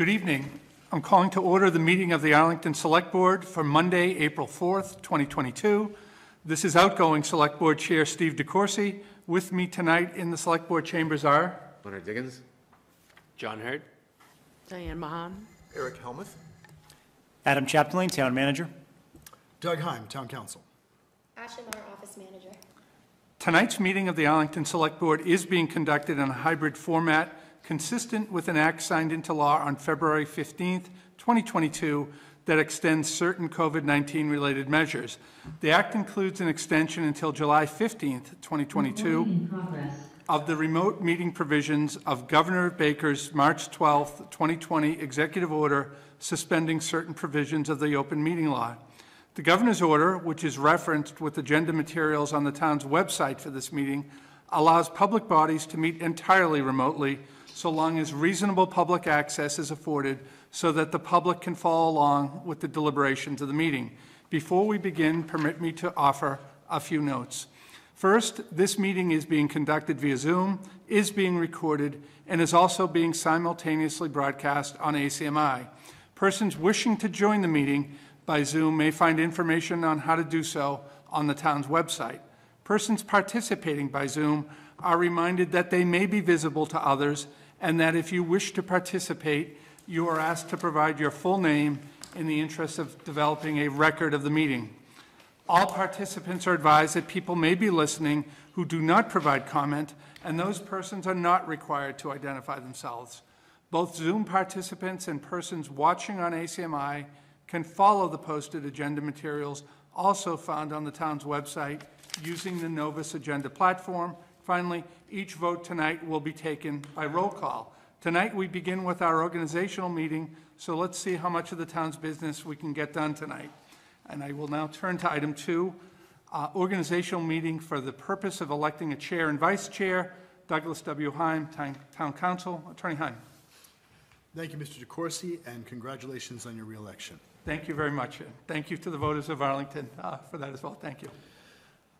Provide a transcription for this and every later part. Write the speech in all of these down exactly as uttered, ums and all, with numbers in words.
Good evening. I'm calling to order the meeting of the Arlington Select Board for Monday, April fourth, twenty twenty-two. This is outgoing Select Board Chair Steve DeCourcy. With me tonight in the Select Board chambers are Leonard Diggins, John Hurd, Diane Mahan, Eric Helmuth, Adam Chapdelaine, Town Manager, Doug Heim, Town Council, Ashley Miller, Office Manager. Tonight's meeting of the Arlington Select Board is being conducted in a hybrid format, consistent with an act signed into law on February fifteenth, twenty twenty-two, that extends certain COVID nineteen related measures. The act includes an extension until July fifteenth, twenty twenty-two of the remote meeting provisions of Governor Baker's March twelfth, twenty twenty executive order suspending certain provisions of the open meeting law. The governor's order, which is referenced with agenda materials on the town's website for this meeting, allows public bodies to meet entirely remotely so long as reasonable public access is afforded so that the public can follow along with the deliberations of the meeting. Before we begin, permit me to offer a few notes. First, this meeting is being conducted via Zoom, is being recorded, and is also being simultaneously broadcast on A C M I. Persons wishing to join the meeting by Zoom may find information on how to do so on the town's website. Persons participating by Zoom are reminded that they may be visible to others and that if you wish to participate, you are asked to provide your full name in the interest of developing a record of the meeting. All participants are advised that people may be listening who do not provide comment, and those persons are not required to identify themselves. Both Zoom participants and persons watching on A C M I can follow the posted agenda materials also found on the town's website using the Novus Agenda platform. Finally, each vote tonight will be taken by roll call. Tonight we begin with our organizational meeting, so let's see how much of the town's business we can get done tonight. And I will now turn to item two, uh, organizational meeting for the purpose of electing a chair and vice chair. Douglas W. Heim, Town, Town Council. Attorney Heim. Thank you, Mister DeCourcy, and congratulations on your re-election. Thank you very much. Thank you to the voters of Arlington uh, for that as well. Thank you.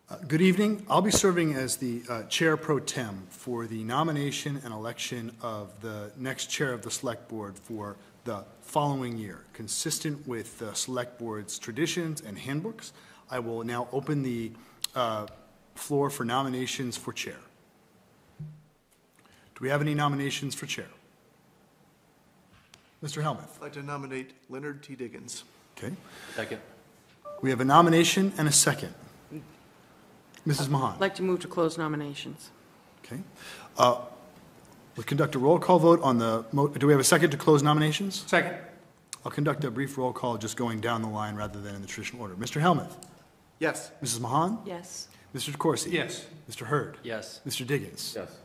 Uh, good evening. I'll be serving as the uh, chair pro tem for the nomination and election of the next chair of the select board for the following year. Consistent with the select board's traditions and handbooks, I will now open the uh, floor for nominations for chair. Do we have any nominations for chair? Mister Helmuth. I'd like to nominate Leonard T. Diggins. Okay. Second. We have a nomination and a second. Missus Mahan. I'd like to move to close nominations. Okay. Uh, we'll conduct a roll call vote on the, mo do we have a second to close nominations? Second. I'll conduct a brief roll call just going down the line rather than in the traditional order. Mister Helmuth. Yes. Missus Mahan. Yes. Mister DeCourcy. Yes. Mister Hurd. Yes. Mister Diggins. Yes.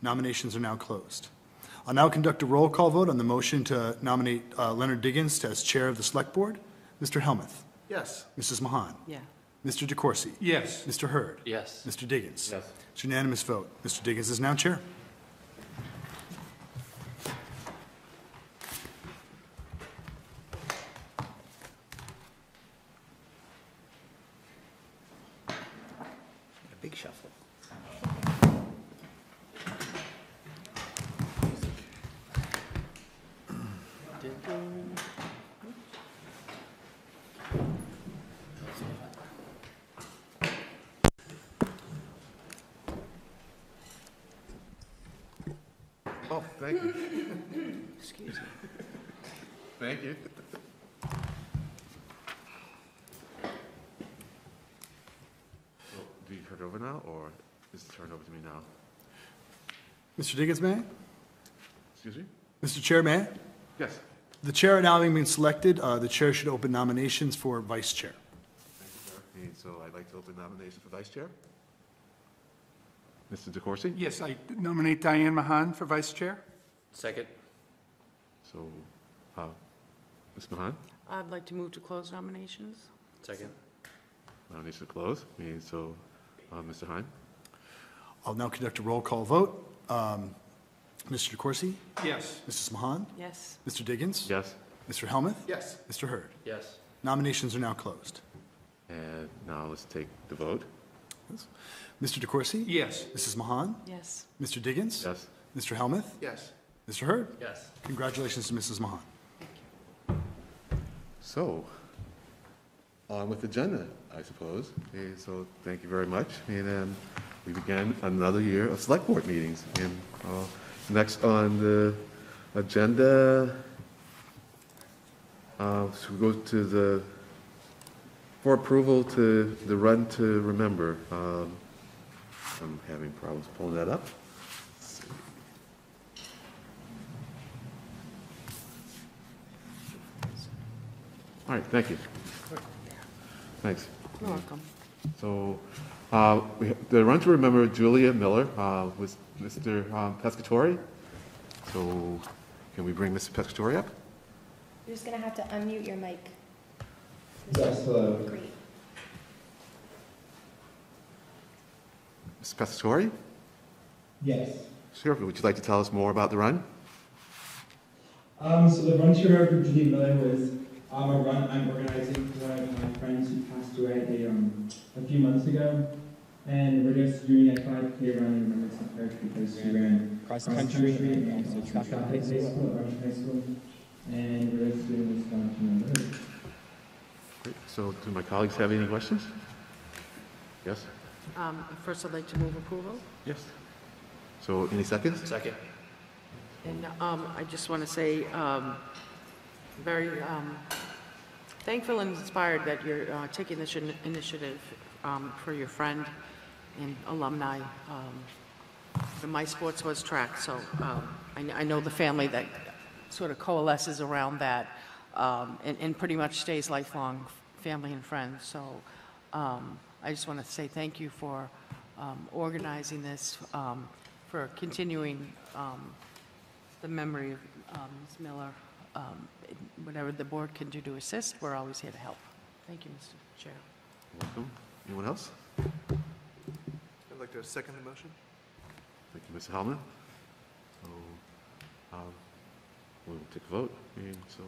Nominations are now closed. I'll now conduct a roll call vote on the motion to nominate uh, Leonard Diggins as chair of the select board. Mister Helmuth. Yes. Missus Mahan. Yeah. Mister DeCourcy? Yes. Mister Hurd? Yes. Mister Diggins? Yes. It's a unanimous vote. Mister Diggins is now chair. A big shuffle. Thank you. Excuse me. Thank you. Well, do you turn it over now, or is it turned over to me now? Mister Diggins, may I? Excuse me? Mister Chair, may I? Yes. The chair now having been selected, uh, the chair should open nominations for vice chair. Thank you, sir. So I'd like to open nominations for vice chair. Mister DeCourcy? Yes, I nominate Diane Mahan for vice chair. Second. So, uh, Miz Mahan? I'd like to move to close nominations. Second. Nominations are closed. So, uh, Mister Heim? I'll now conduct a roll call vote. Um, Mister DeCourcy? Yes. Missus Mahan? Yes. Mister Diggins? Yes. Mister Helmuth? Yes. Mister Hurd? Yes. Nominations are now closed. And now let's take the vote. Yes. Mister DeCourcy? Yes. Missus Mahan? Yes. Mister Diggins? Yes. Mister Helmuth? Yes. Mister Hurd? Yes. Congratulations to Missus Mahan. Thank you. So, on with the agenda, I suppose. And so thank you very much. And um, we began another year of select board meetings. And uh, next on the agenda, uh, so we go to the, for approval to the Run to Remember. Um, I'm having problems pulling that up. All right, thank you. Thanks. You're welcome. So, uh, we have the Run to Remember Julia Miller uh, with Mister Um, Pescatore. So, can we bring Mister Pescatore up? You're just going to have to unmute your mic. Yes, hello. Great. Mister Pescatore? Yes. Sure, would you like to tell us more about the run? Um, so, the Run to Remember Julia Miller was Um, I run, I'm organizing for one of my friends who passed away a, um, a few months ago, and we're just doing a five K run in remembrance of her because she ran across the country, country and also track out high school, Arch High School, and we're just doing this run to remember her. Great. So, do my colleagues have any questions? Yes? Um, first, I'd like to move approval. Yes. So, any seconds? Second. And um, I just want to say, um, very um, thankful and inspired that you're uh, taking this initiative um, for your friend and alumni. Um, my sports was track, so um, I, I know the family that sort of coalesces around that um, and, and pretty much stays lifelong family and friends. So um, I just want to say thank you for um, organizing this, um, for continuing um, the memory of um, Miz Miller. Um, whatever the board can do to assist, we're always here to help. Thank you, Mister Chair. You're welcome. Anyone else? I'd like to second the motion. Thank you, Mister Helmuth. So, um, we'll take a vote. And so,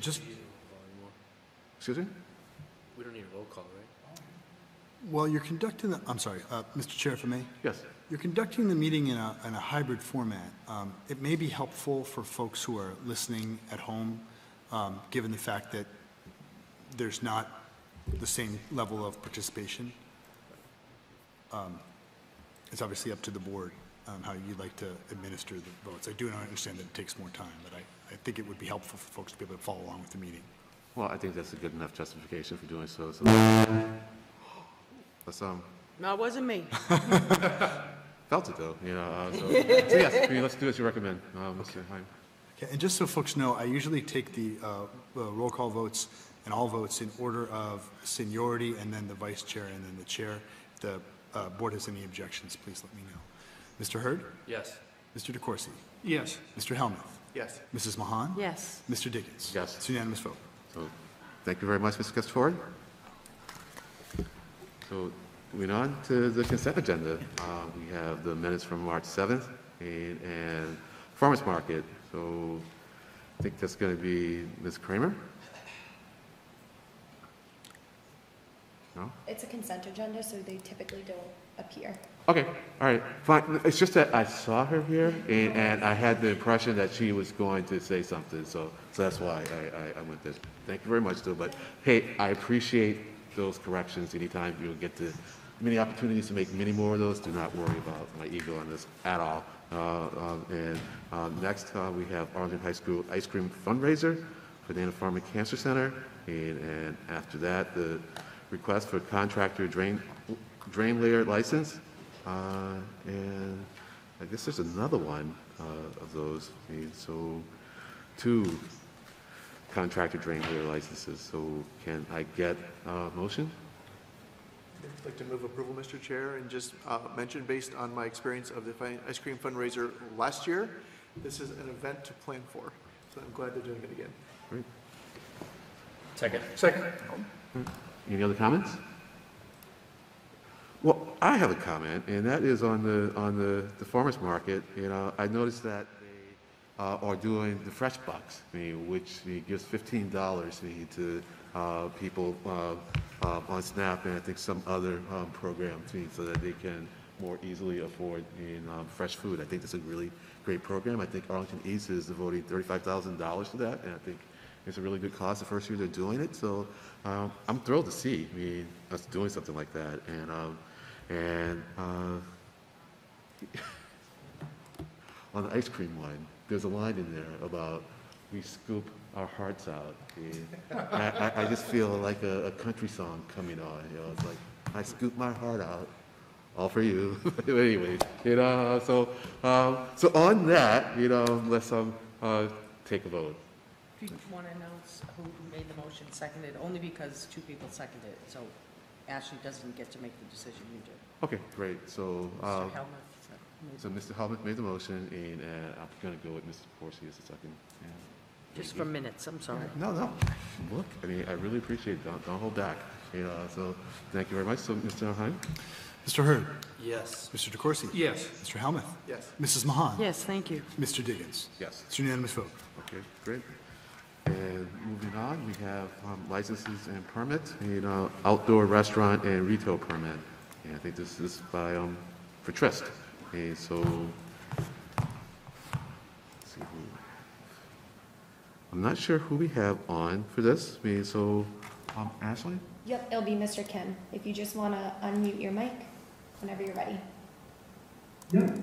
just. Excuse me? We don't need a roll call, right? Well, you're conducting the, I'm sorry, uh, Mister Chair, if I may? Yes. You're conducting the meeting in a, in a hybrid format. Um, it may be helpful for folks who are listening at home, um, given the fact that there's not the same level of participation. Um, it's obviously up to the board um, how you'd like to administer the votes. I do not understand that it takes more time, but I, I think it would be helpful for folks to be able to follow along with the meeting. Well, I think that's a good enough justification for doing so. So let's, um, no, it wasn't me. Felt it though, you know. Uh, so, so yes, I mean, let's do as you recommend. Um, okay. Okay, and just so folks know, I usually take the uh, uh, roll call votes and all votes in order of seniority, and then the vice chair, and then the chair. If the uh, board has any objections, please let me know. Mister Hurd? Yes. Mister DeCourcy? Yes. Mister Helmuth? Yes. Missus Mahan? Yes. Mister Diggins? Yes. It's unanimous vote. So, thank you very much, Mister Castori. So, moving on to the consent agenda, uh, we have the minutes from March seventh and, and farmers market. So I think that's going to be Miz Kramer. No? It's a consent agenda, so they typically don't appear. Okay, all right, fine. It's just that I saw her here, and, and I had the impression that she was going to say something, so so that's why I, I, I went this. Thank you very much, though. But hey, I appreciate those corrections. Anytime you'll get to many opportunities to make many more of those. Do not worry about my ego on this at all. Uh, uh, and uh, next, uh, we have Arlington High School ice cream fundraiser for Dana-Farber Cancer Center, and, and after that, the request for contractor drain drain layer license, uh, and I guess there's another one uh, of those. And so, two. Contractor drain layer licenses. So can I get a uh, motion? I'd like to move approval, Mister Chair, and just uh, mention, based on my experience of the ice cream fundraiser last year, this is an event to plan for. So I'm glad they're doing it again. Great. Second. Second. Any other comments? Well, I have a comment, and that is on the on the, the farmers market. You know, I noticed that. Uh, or doing the Fresh Box, I mean, which I mean, gives fifteen dollars I mean, to uh, people uh, uh, on SNAP and I think some other um, programs, I mean, so that they can more easily afford in um, fresh food. I think that's a really great program. I think Arlington East is devoting thirty-five thousand dollars to that, and I think it's a really good cause. The first year they're doing it, so um, I'm thrilled to see I mean, us doing something like that. And um, and uh, on the ice cream line, there's a line in there about we scoop our hearts out. I, I, I just feel like a, a country song coming on. You know, it's like, I scoop my heart out, all for you. But anyways, you know, so um, so on that, you know, let's um uh, take a vote. Do you want to announce who made the motion, seconded? Only because two people seconded it, so Ashley doesn't get to make the decision. You do. Okay, great. So um, Mister Helmuth. So Mister Helmuth made the motion, and uh, I'm going to go with Mister DeCourcy as a second. Yeah. Just for minutes, I'm sorry. No, no. Look, I mean, I really appreciate it. Don't, don't hold back. You know, so thank you very much. So, Mister Heim? Mister Hurd? Yes. Mister DeCourcy? Yes. Mister Helmuth? Yes. Missus Mahan? Yes, thank you. Mister Diggins? Yes. It's unanimous vote. Okay, great. And moving on, we have um, licenses and permits, you know, outdoor restaurant and retail permit. And I think this is by, um, for Trist. And so, let's see who. I'm not sure who we have on for this. I mean, so, um, Ashley? Yep, it'll be Mister Kim. If you just want to unmute your mic whenever you're ready. Yep.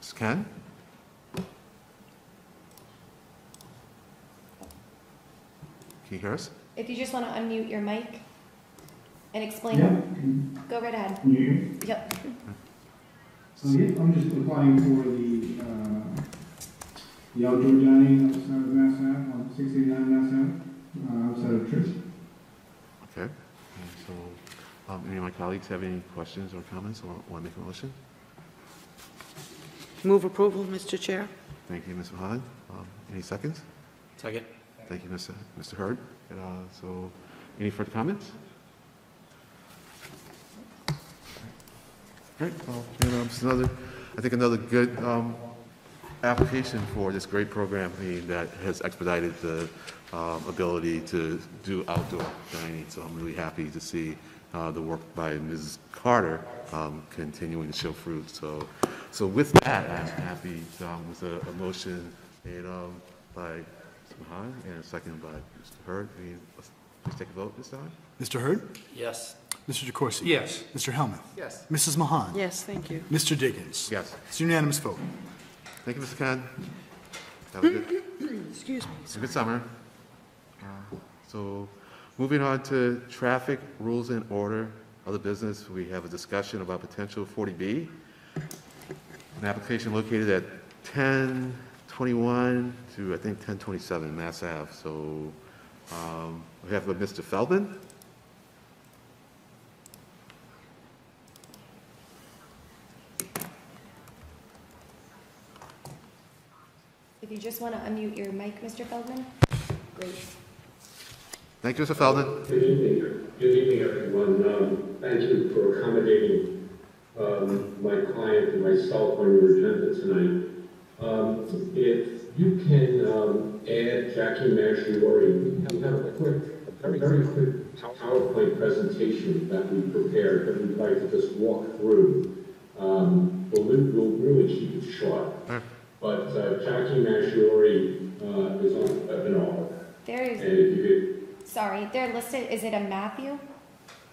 Miz Kim? Can you hear us? If you just want to unmute your mic and explain, yep. Go right ahead. Can you hear me? Yep. So I'm just applying for the, uh, the outdoor dining outside of Mass Ave, on six eighty-nine Mass Ave, uh, outside of Trist. Okay. And so, um, any of my colleagues have any questions or comments or want to make a motion? Move approval, Mister Chair. Thank you, Miz Mahan. Um, any seconds? Second. Thank you, Mister Mister Hurd. And, uh, so, any further comments? All right. Well, and, um, it's another, I think another good um, application for this great program that has expedited the um, ability to do outdoor dining. So I'm really happy to see uh, the work by Missus Carter um, continuing to show fruit. So, so with that, I'm happy um, with a, a motion made um, by Mister Mahan and a second by Mister Hurd. I mean, let's, let's take a vote this time. Mister Hurd? Yes. Mister DeCourcy? Yes. Mister Helmuth? Yes. Missus Mahan? Yes, thank you. Mister Diggins? Yes. It's unanimous vote. Thank you, Mister Khan. Have a good, Excuse me, a good summer. Uh, so moving on to traffic rules and order of the business, we have a discussion about potential forty B, an application located at ten twenty-one to, I think, ten twenty-seven Mass Ave. So um, we have Mister Feldman. If you just want to unmute your mic, Mister Feldman. Great. Thank you, Mister Feldman. Good evening, Good evening everyone. Um, thank you for accommodating um, my client and myself on your agenda tonight. Um, if you can um, add Jackie Maschiori, we have a quick, a very quick PowerPoint presentation that we prepared that we'd like to just walk through. Um, we'll, we'll really keep it short. Huh. But uh, Jackie Maschiori uh, is on a webinar. There is. And if you could, sorry, they're listed. Is it a Matthew?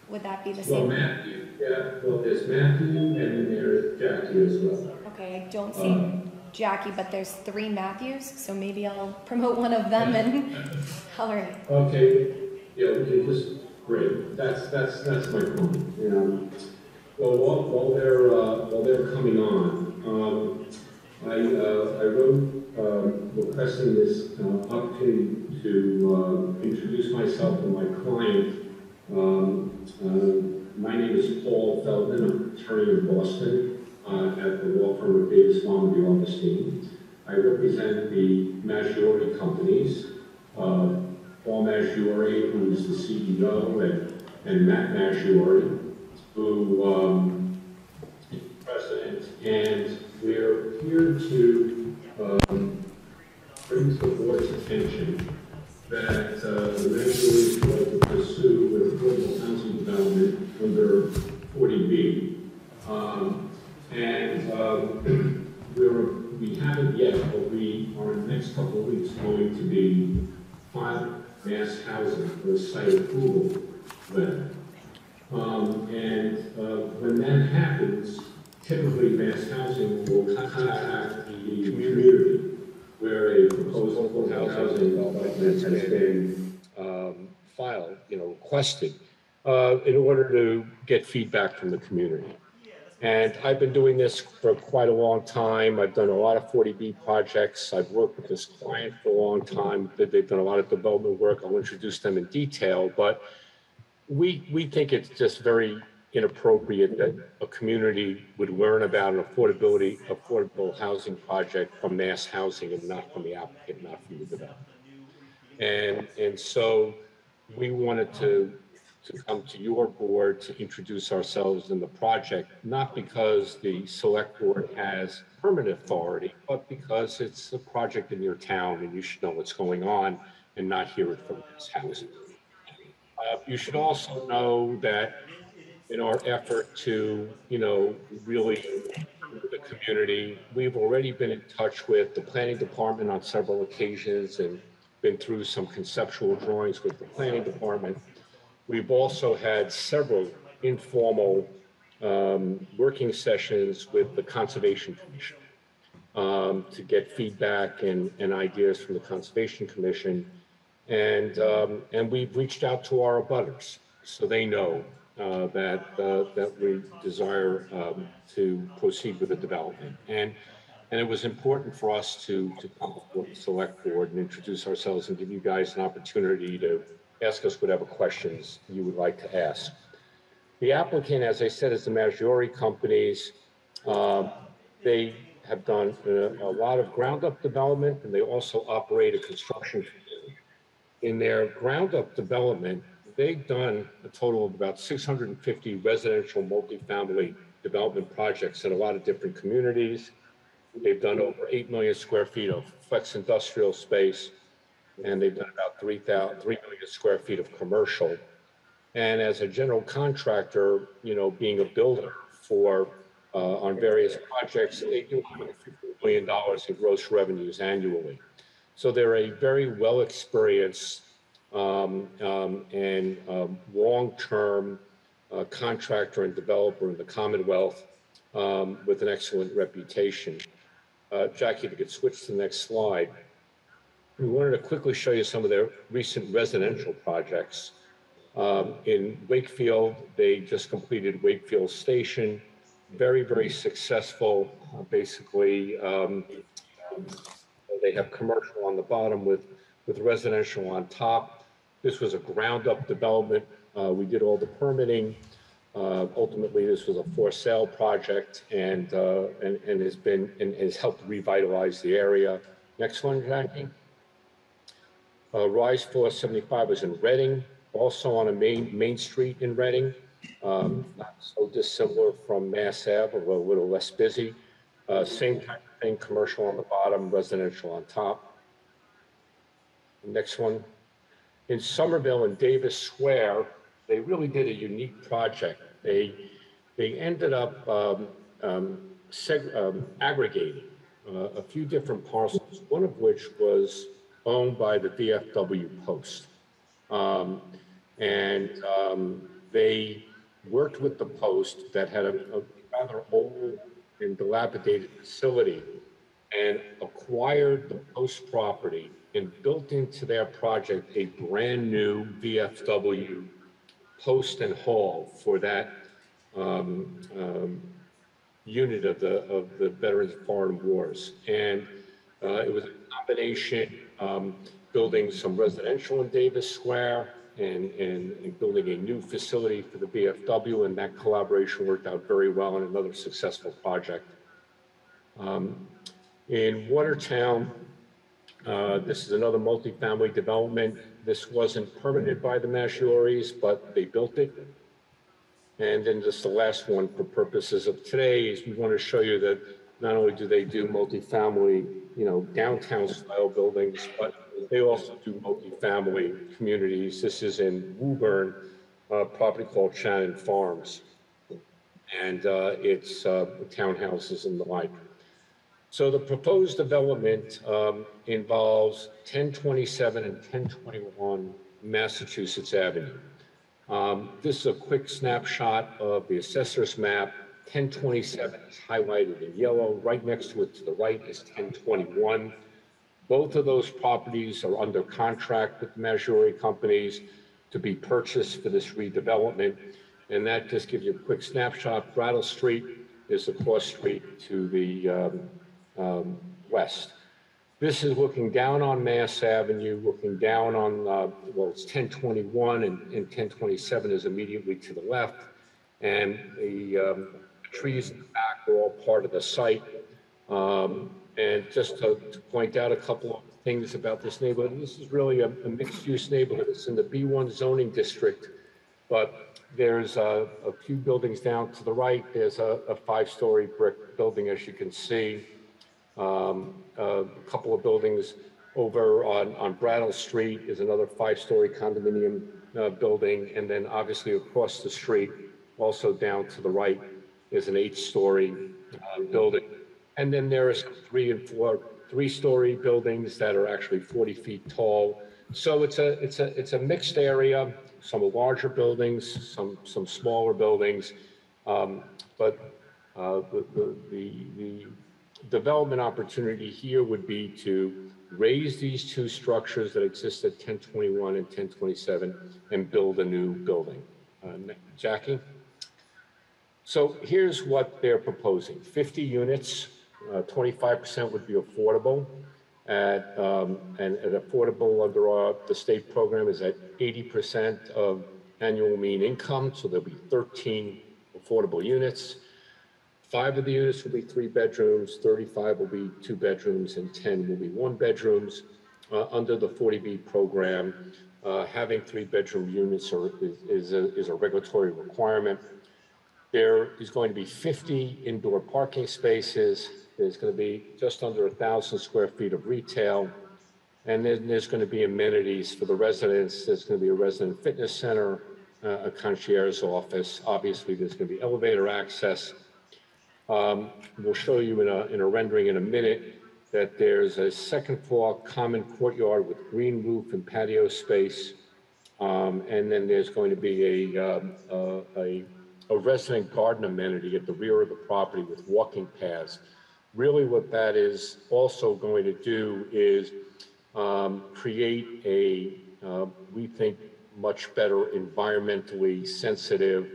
Would that be the same? Well, Matthew. Yeah. Well, there's Matthew, and then there's Jackie as well. Okay, I don't see um, Jackie, but there's three Matthews, so maybe I'll promote one of them and holler it. Okay. Yeah. Okay. Just great. That's that's that's my point. Yeah. Well, while, while they're uh, while they're coming on. Um, I, uh, I wrote um, requesting this uh, opportunity to uh, introduce myself and my client. Um, uh, my name is Paul Feldman. I'm an attorney in Boston uh, at the law firm of Davis Square, Augustine. I represent the Maggiore companies, uh, Paul Maschiori, who is the C E O, and, and Matt Maschiori, who um, is the president. And we're here to um, bring to the board's attention that uh, the Maggiore would like to pursue with affordable housing development under forty B. uh, we're, we haven't yet, but we are in the next couple of weeks going to be filing Mass Housing for site approval letter. Um, and uh, when that happens, typically Mass Housing will contact the community where a proposal for housing development has been um, filed, you know, requested, uh, in order to get feedback from the community. And I've been doing this for quite a long time. I've done a lot of forty B projects. I've worked with this client for a long time. They've done a lot of development work. I'll introduce them in detail, but we, we think it's just very inappropriate that a community would learn about an affordability, affordable housing project from Mass Housing and not from the applicant, not from the developer. And, and so we wanted to, to come to your board to introduce ourselves in the project, not because the select board has permanent authority, but because it's a project in your town and you should know what's going on and not hear it from Mass Housing. Uh, you should also know that in our effort to, you know, really the community, we've already been in touch with the planning department on several occasions and been through some conceptual drawings with the planning department. We've also had several informal um, working sessions with the Conservation Commission um, to get feedback and, and ideas from the Conservation Commission. And, um, and we've reached out to our abutters so they know uh, that, uh, that we desire um, to proceed with the development. And, and it was important for us to, to come before the select board and introduce ourselves and give you guys an opportunity to ask us whatever questions you would like to ask. The applicant, as I said, is the Maggiore companies. Uh, they have done a, a lot of ground up development, and they also operate a construction. In their ground up development, they've done a total of about six hundred fifty residential multifamily development projects in a lot of different communities. They've done over eight million square feet of flex industrial space, and they've done about three million square feet of commercial. And as a general contractor, you know, being a builder for uh, on various projects, they do one hundred fifty million dollars in gross revenues annually. So they're a very well experienced um, um, and um, long-term uh, contractor and developer in the Commonwealth um, with an excellent reputation. Uh, Jackie, if you could switch to the next slide. We wanted to quickly show you some of their recent residential projects. Um, in Wakefield, they just completed Wakefield Station. Very, very successful. Uh, basically, um, they have commercial on the bottom with, with residential on top. This was a ground up development. Uh, we did all the permitting. Uh, ultimately, this was a for sale project and, uh, and, and has been and has helped revitalize the area. Next one, Jackie. Uh, Rise four seventy-five is in Reading, also on a main main street in Reading, um, not so dissimilar from Mass Ave, although a little less busy. Uh, same type of thing, commercial on the bottom, residential on top. Next one. In Somerville and Davis Square, they really did a unique project. They, they ended up um, um, seg um, aggregating uh, a few different parcels, one of which was owned by the V F W Post. Um, and um, they worked with the Post that had a, a rather old and dilapidated facility and acquired the Post property and built into their project a brand new V F W Post and Hall for that um, um, unit of the, of the Veterans Foreign Wars. And uh, it was a combination Um, building some residential in Davis Square and, and, and building a new facility for the V F W, and that collaboration worked out very well in another successful project. Um, in Watertown, uh, this is another multifamily development. This wasn't permitted by the Maschiori's, but they built it. And then just the last one for purposes of today is we want to show you that not only do they do multifamily, you know, downtown style buildings, but they also do multifamily communities. This is in Woburn, a property called Shannon Farms. and uh, its uh, townhouses and the like. So the proposed development um, involves ten twenty-seven and ten twenty-one Massachusetts Avenue. Um, this is a quick snapshot of the assessor's map. ten twenty-seven is highlighted in yellow. Right next to it to the right is ten twenty-one. Both of those properties are under contract with Maggiore companies to be purchased for this redevelopment. And that just gives you a quick snapshot. Brattle Street is the cross street to the um, um, west. This is looking down on Mass Avenue, looking down on, uh, well, it's ten twenty-one and, and ten twenty-seven is immediately to the left. And the um, trees in the back are all part of the site. Um, and just to, to point out a couple of things about this neighborhood, this is really a, a mixed use neighborhood. It's in the B one zoning district, but there's a, a few buildings down to the right. There's a, a five-story brick building, as you can see. Um, a couple of buildings over on, on Brattle Street is another five-story condominium uh, building. And then obviously across the street, also down to the right, is an eight-story uh, building. And then there is three and four, three-story buildings that are actually forty feet tall. So it's a, it's a, it's a mixed area. Some are larger buildings, some some smaller buildings, um, but uh, the, the, the, the development opportunity here would be to raise these two structures that exist at ten twenty-one and ten twenty-seven and build a new building. Uh, Jackie? So here's what they're proposing. fifty units, twenty-five percent uh, would be affordable. At, um, and at affordable under our, the state program is at eighty percent of annual mean income. So there'll be thirteen affordable units. Five of the units will be three bedrooms, thirty-five will be two bedrooms, and ten will be one bedrooms. Uh, under the forty B program, uh, having three bedroom units are, is, is, a, is a regulatory requirement. There is going to be fifty indoor parking spaces. There's going to be just under one thousand square feet of retail. And then there's going to be amenities for the residents. There's going to be a resident fitness center, uh, a concierge office. Obviously, there's going to be elevator access. Um, we'll show you in a, in a rendering in a minute that there's a second floor common courtyard with green roof and patio space. Um, and then there's going to be a, uh, a, a resident garden amenity at the rear of the property with walking paths. Really what that is also going to do is um, create a, uh, we think, much better environmentally sensitive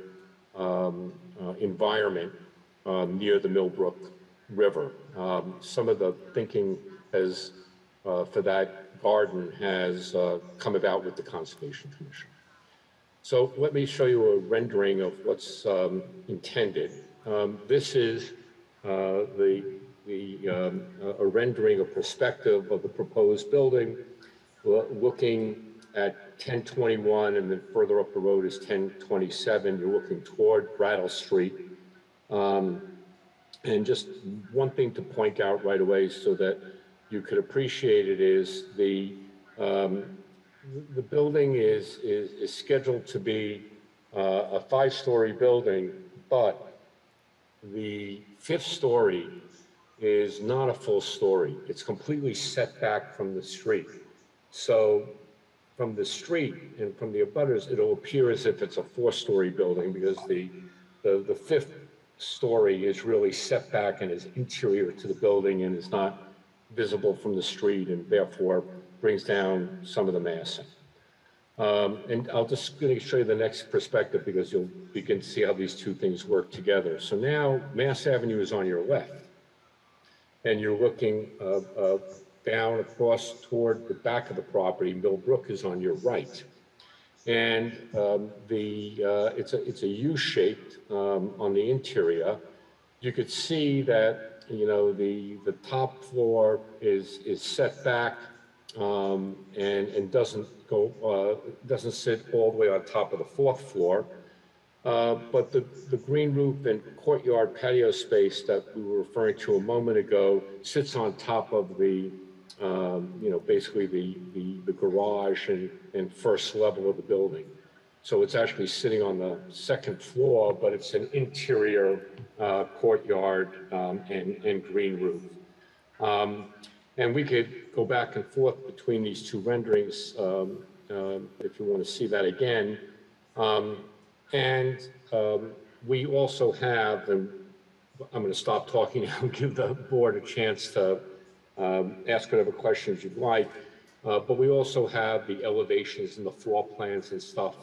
um, uh, environment uh, near the Mill Brook River. Um, some of the thinking has, uh, for that garden has uh, come about with the Conservation Commission. So let me show you a rendering of what's um, intended. Um, this is uh, the The, um, a rendering, a perspective of the proposed building, looking at ten twenty-one, and then further up the road is ten twenty-seven. You're looking toward Brattle Street. Um, and just one thing to point out right away so that you could appreciate it is the, um, the building is, is, is scheduled to be uh, a five-story building, but the fifth story is not a full story. It's completely set back from the street. So from the street and from the abutters, it'll appear as if it's a four-story building because the, the, the fifth story is really set back and is interior to the building and is not visible from the street and therefore brings down some of the massing. Um, and I'll just going to show you the next perspective because you'll begin to see how these two things work together. So now Mass Avenue is on your left. And you're looking uh, uh, down across toward the back of the property. Mill Brook is on your right, and um, the uh, it's a it's a U-shaped um, on the interior. You could see that you know the the top floor is is set back um, and and doesn't go uh, doesn't sit all the way on top of the fourth floor. Uh, but the, the green roof and courtyard patio space that we were referring to a moment ago sits on top of the, um, you know, basically the, the, the garage and, and first level of the building. So it's actually sitting on the second floor, but it's an interior uh, courtyard um, and, and green roof. Um, and we could go back and forth between these two renderings um, uh, if you want to see that again. Um, and um, we also have, and I'm going to stop talking now and give the board a chance to um, ask whatever questions you'd like. Uh, but we also have the elevations and the floor plans and stuff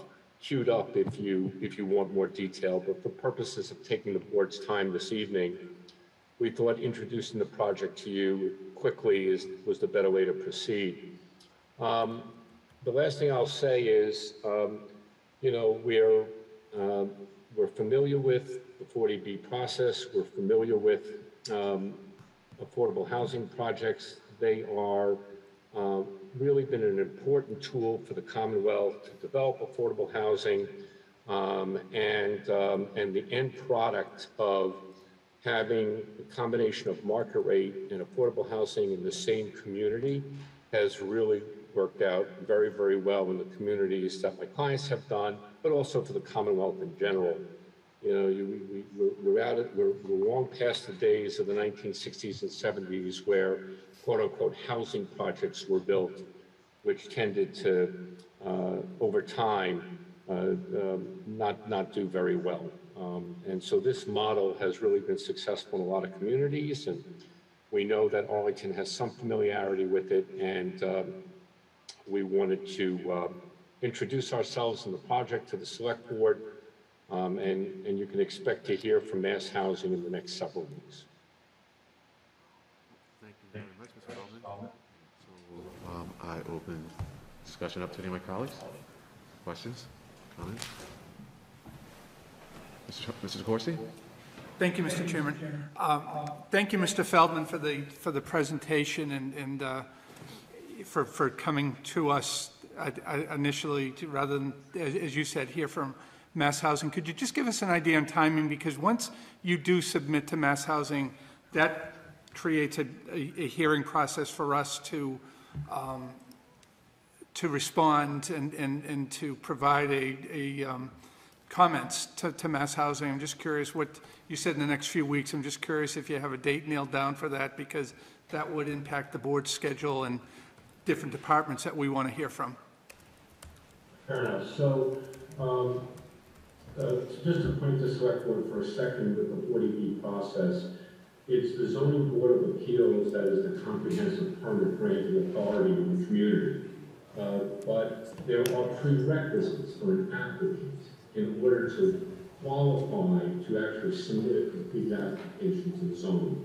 queued up if you if you want more detail. But for purposes of taking the board's time this evening, we thought introducing the project to you quickly is was the better way to proceed. Um, the last thing I'll say is, um, you know, we're um, we're familiar with the forty B process. We're familiar with um, affordable housing projects. They are uh, really been an important tool for the Commonwealth to develop affordable housing, um, and um, and the end product of having a combination of market rate and affordable housing in the same community has really worked out very, very well in the communities that my clients have done, but also for the Commonwealth in general. You know, you, we, we're, out of, we're, we're long past the days of the nineteen sixties and seventies where quote unquote housing projects were built, which tended to, uh, over time, uh, um, not, not do very well. Um, and so this model has really been successful in a lot of communities, and we know that Arlington has some familiarity with it, and um, we wanted to uh, introduce ourselves and the project to the select board, um, and, and you can expect to hear from Mass Housing in the next several weeks. Thank you very much, Mister Baldwin. So um, I open discussion up to any of my colleagues. Questions? Comments? Mister DeCourcy? Thank you, Mister Chairman. Uh, thank you, Mister Feldman, for the for the presentation and, and uh, for for coming to us initially, to, rather than, as you said, here from Mass Housing. Could you just give us an idea on timing? Because once you do submit to Mass Housing, that creates a, a hearing process for us to um, to respond and, and, and to provide a, a um, comments to, to Mass Housing. I'm just curious what you said in the next few weeks. I'm just curious if you have a date nailed down for that, because that would impact the board's schedule and different departments that we want to hear from. Fair enough. So um, uh, just to point to select board for a second with the forty B process, it's the Zoning Board of Appeals that is the comprehensive permit granting authority in the community. Uh, but there are prerequisites for an applicant in order to qualify to actually submit a complete application to the zoning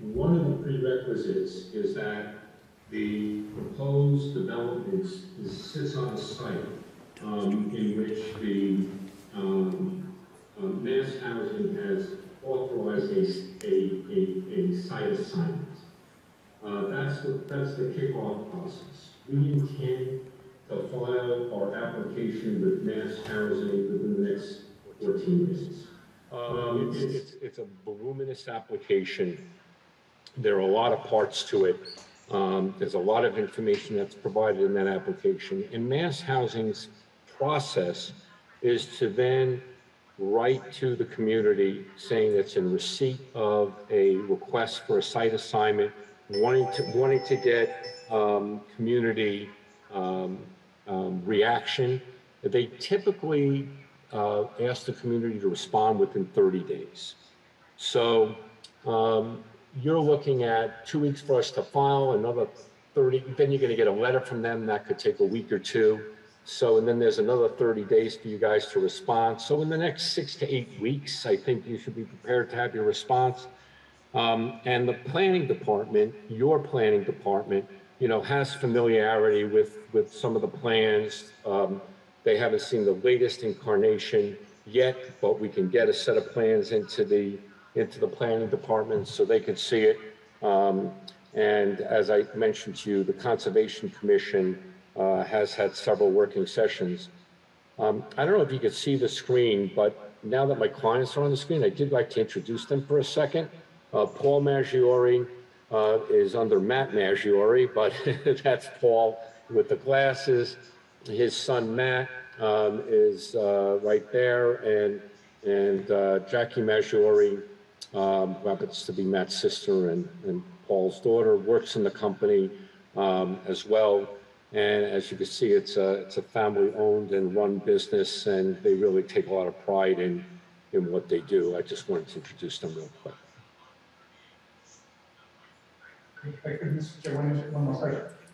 board. One of the prerequisites is that the proposed development sits on a site um, in which the um, uh, Mass Housing has authorized a, a, a, a site assignment. Uh, that's, the, that's the kickoff process. We intend to file our application with Mass Housing within the next fourteen days. Um, it's, it's, it's a voluminous application. There are a lot of parts to it. Um, there's a lot of information that's provided in that application. And Mass Housing's process is to then write to the community saying it's in receipt of a request for a site assignment, wanting to, wanting to get um, community um, Um, reaction. They typically uh, ask the community to respond within thirty days. So um, you're looking at two weeks for us to file, another thirty, then you're going to get a letter from them that could take a week or two. So, and then there's another thirty days for you guys to respond. So in the next six to eight weeks, I think you should be prepared to have your response. Um, and the planning department, your planning department, you know, has familiarity with, with some of the plans. Um, they haven't seen the latest incarnation yet, but we can get a set of plans into the into the planning department so they can see it. Um, and as I mentioned to you, the Conservation Commission uh, has had several working sessions. Um, I don't know if you could see the screen, but now that my clients are on the screen, I did like to introduce them for a second. Uh, Paul Maschiori, Uh, is under Matt Maschiori, but that's Paul with the glasses. His son Matt um, is uh, right there, and and uh, Jackie Maschiori, um, happens to be Matt's sister and, and Paul's daughter, works in the company um, as well. And as you can see, it's a it's a family-owned and run business, and they really take a lot of pride in in what they do. I just wanted to introduce them real quick.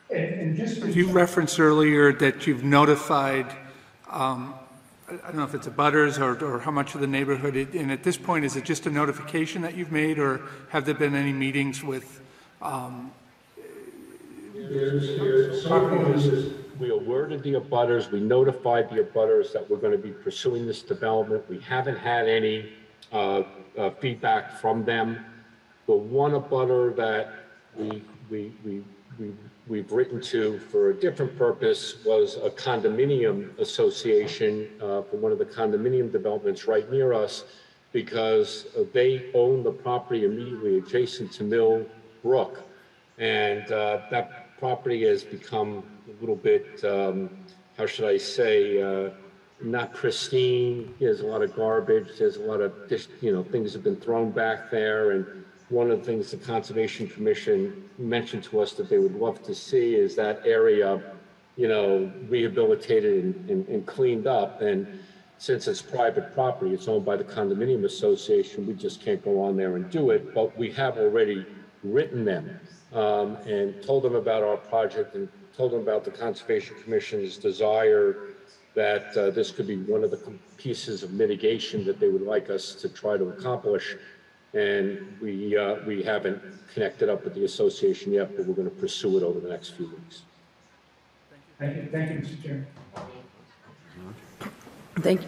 And just you referenced earlier that you've notified, um, I don't know if it's abutters or, or how much of the neighborhood, it, and at this point, is it just a notification that you've made, or have there been any meetings with um, there's, there's we awarded the abutters, we notified the abutters that we're going to be pursuing this development. We haven't had any uh, uh, feedback from them. The one abutter that we, we, we, we, we've written to for a different purpose was a condominium association uh, for one of the condominium developments right near us, because they own the property immediately adjacent to Mill Brook. And uh, that property has become a little bit, um, how should I say, uh, not pristine. There's a lot of garbage. There's a lot of, dish, you know, things have been thrown back there. And one of the things the Conservation Commission mentioned to us that they would love to see is that area, you know, rehabilitated and, and, and cleaned up. And since it's private property, it's owned by the Condominium Association, we just can't go on there and do it. But we have already written them. Um, and told them about our project and told them about the Conservation Commission's desire that uh, this could be one of the pieces of mitigation that they would like us to try to accomplish. And we, uh, we haven't connected up with the association yet, but we're going to pursue it over the next few weeks. Thank you, thank you, Mister Chair. Thank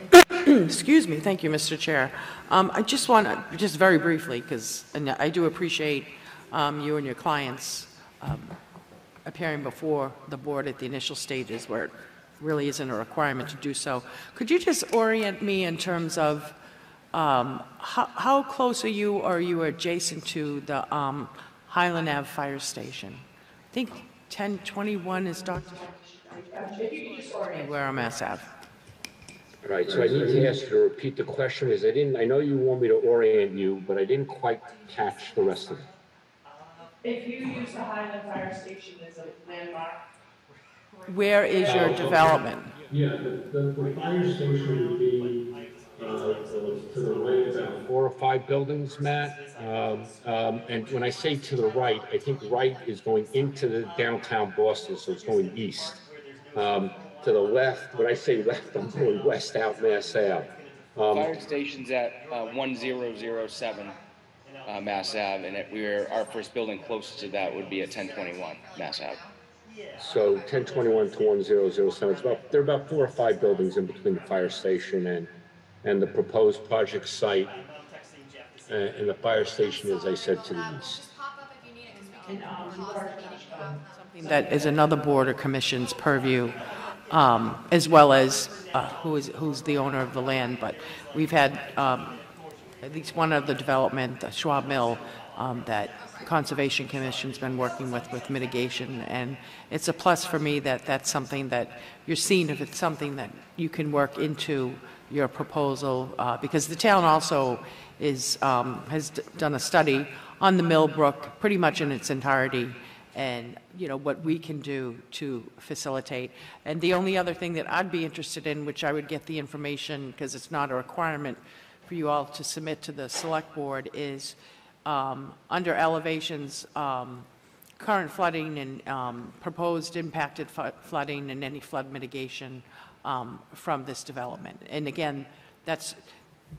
you. Excuse me. Thank you, Mister Chair. Um, I just want to, just very briefly, because I do appreciate Um, you and your clients um, appearing before the board at the initial stages where it really isn't a requirement to do so. Could you just orient me in terms of um, how, how close are you, or are you adjacent to the um, Highland Avenue Fire Station? I think ten twenty-one is Doctor Where I'm at. All right, so I need to ask you to repeat the question, because I didn't, I know you want me to orient you, but I didn't quite catch the rest of it. If you use the Highland Fire Station as a landmark, where is your uh, development? Yeah, the, the, the fire station would be uh, to, to the right about four or five buildings, Matt. Um, um, and when I say to the right, I think right is going into the downtown Boston, so it's going east. Um, to the left, when I say left, I'm going west out Mass Ave. Um, fire station's at uh, one thousand seven. Uh, Mass Ave, and we were, our first building closest to that would be at ten twenty-one Mass Ave. So ten twenty-one to one thousand seven, it's about, there are about four or five buildings in between the fire station and and the proposed project site, uh, and the fire station, as I said, to the east. Something that is another board or commission's purview, um, as well as uh, who is who's the owner of the land. But we've had. Um, At least one of the development, the Schwab Mill, um, that Conservation Commission's been working with with mitigation, and it's a plus for me that that's something that you're seeing, if it's something that you can work into your proposal, uh, because the town also is um, has d done a study on the Mill Brook pretty much in its entirety, and you know what we can do to facilitate. And the only other thing that I'd be interested in, which I would get the information because it's not a requirement for you all to submit to the select board, is um, under elevations, um, current flooding and um, proposed impacted flooding and any flood mitigation um, from this development. And again, that's,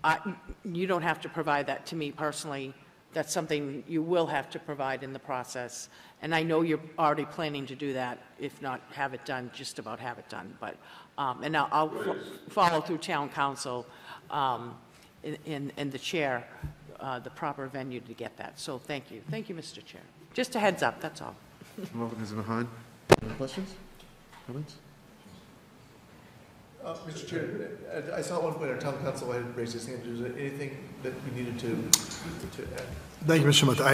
I, you don't have to provide that to me personally. That's something you will have to provide in the process. And I know you're already planning to do that, if not have it done, just about have it done. But, um, and I'll, I'll follow through town council um, In, in, in the chair, uh, the proper venue to get that. So thank you. Thank you, Mister Chair. Just a heads up, that's all. Welcome, Miz Mahan. Any questions? Comments? Uh, Mister Chair, I, I saw one point our town council had raised his hand. Is there anything that we needed to, to add? Thank you, Mister Muth. I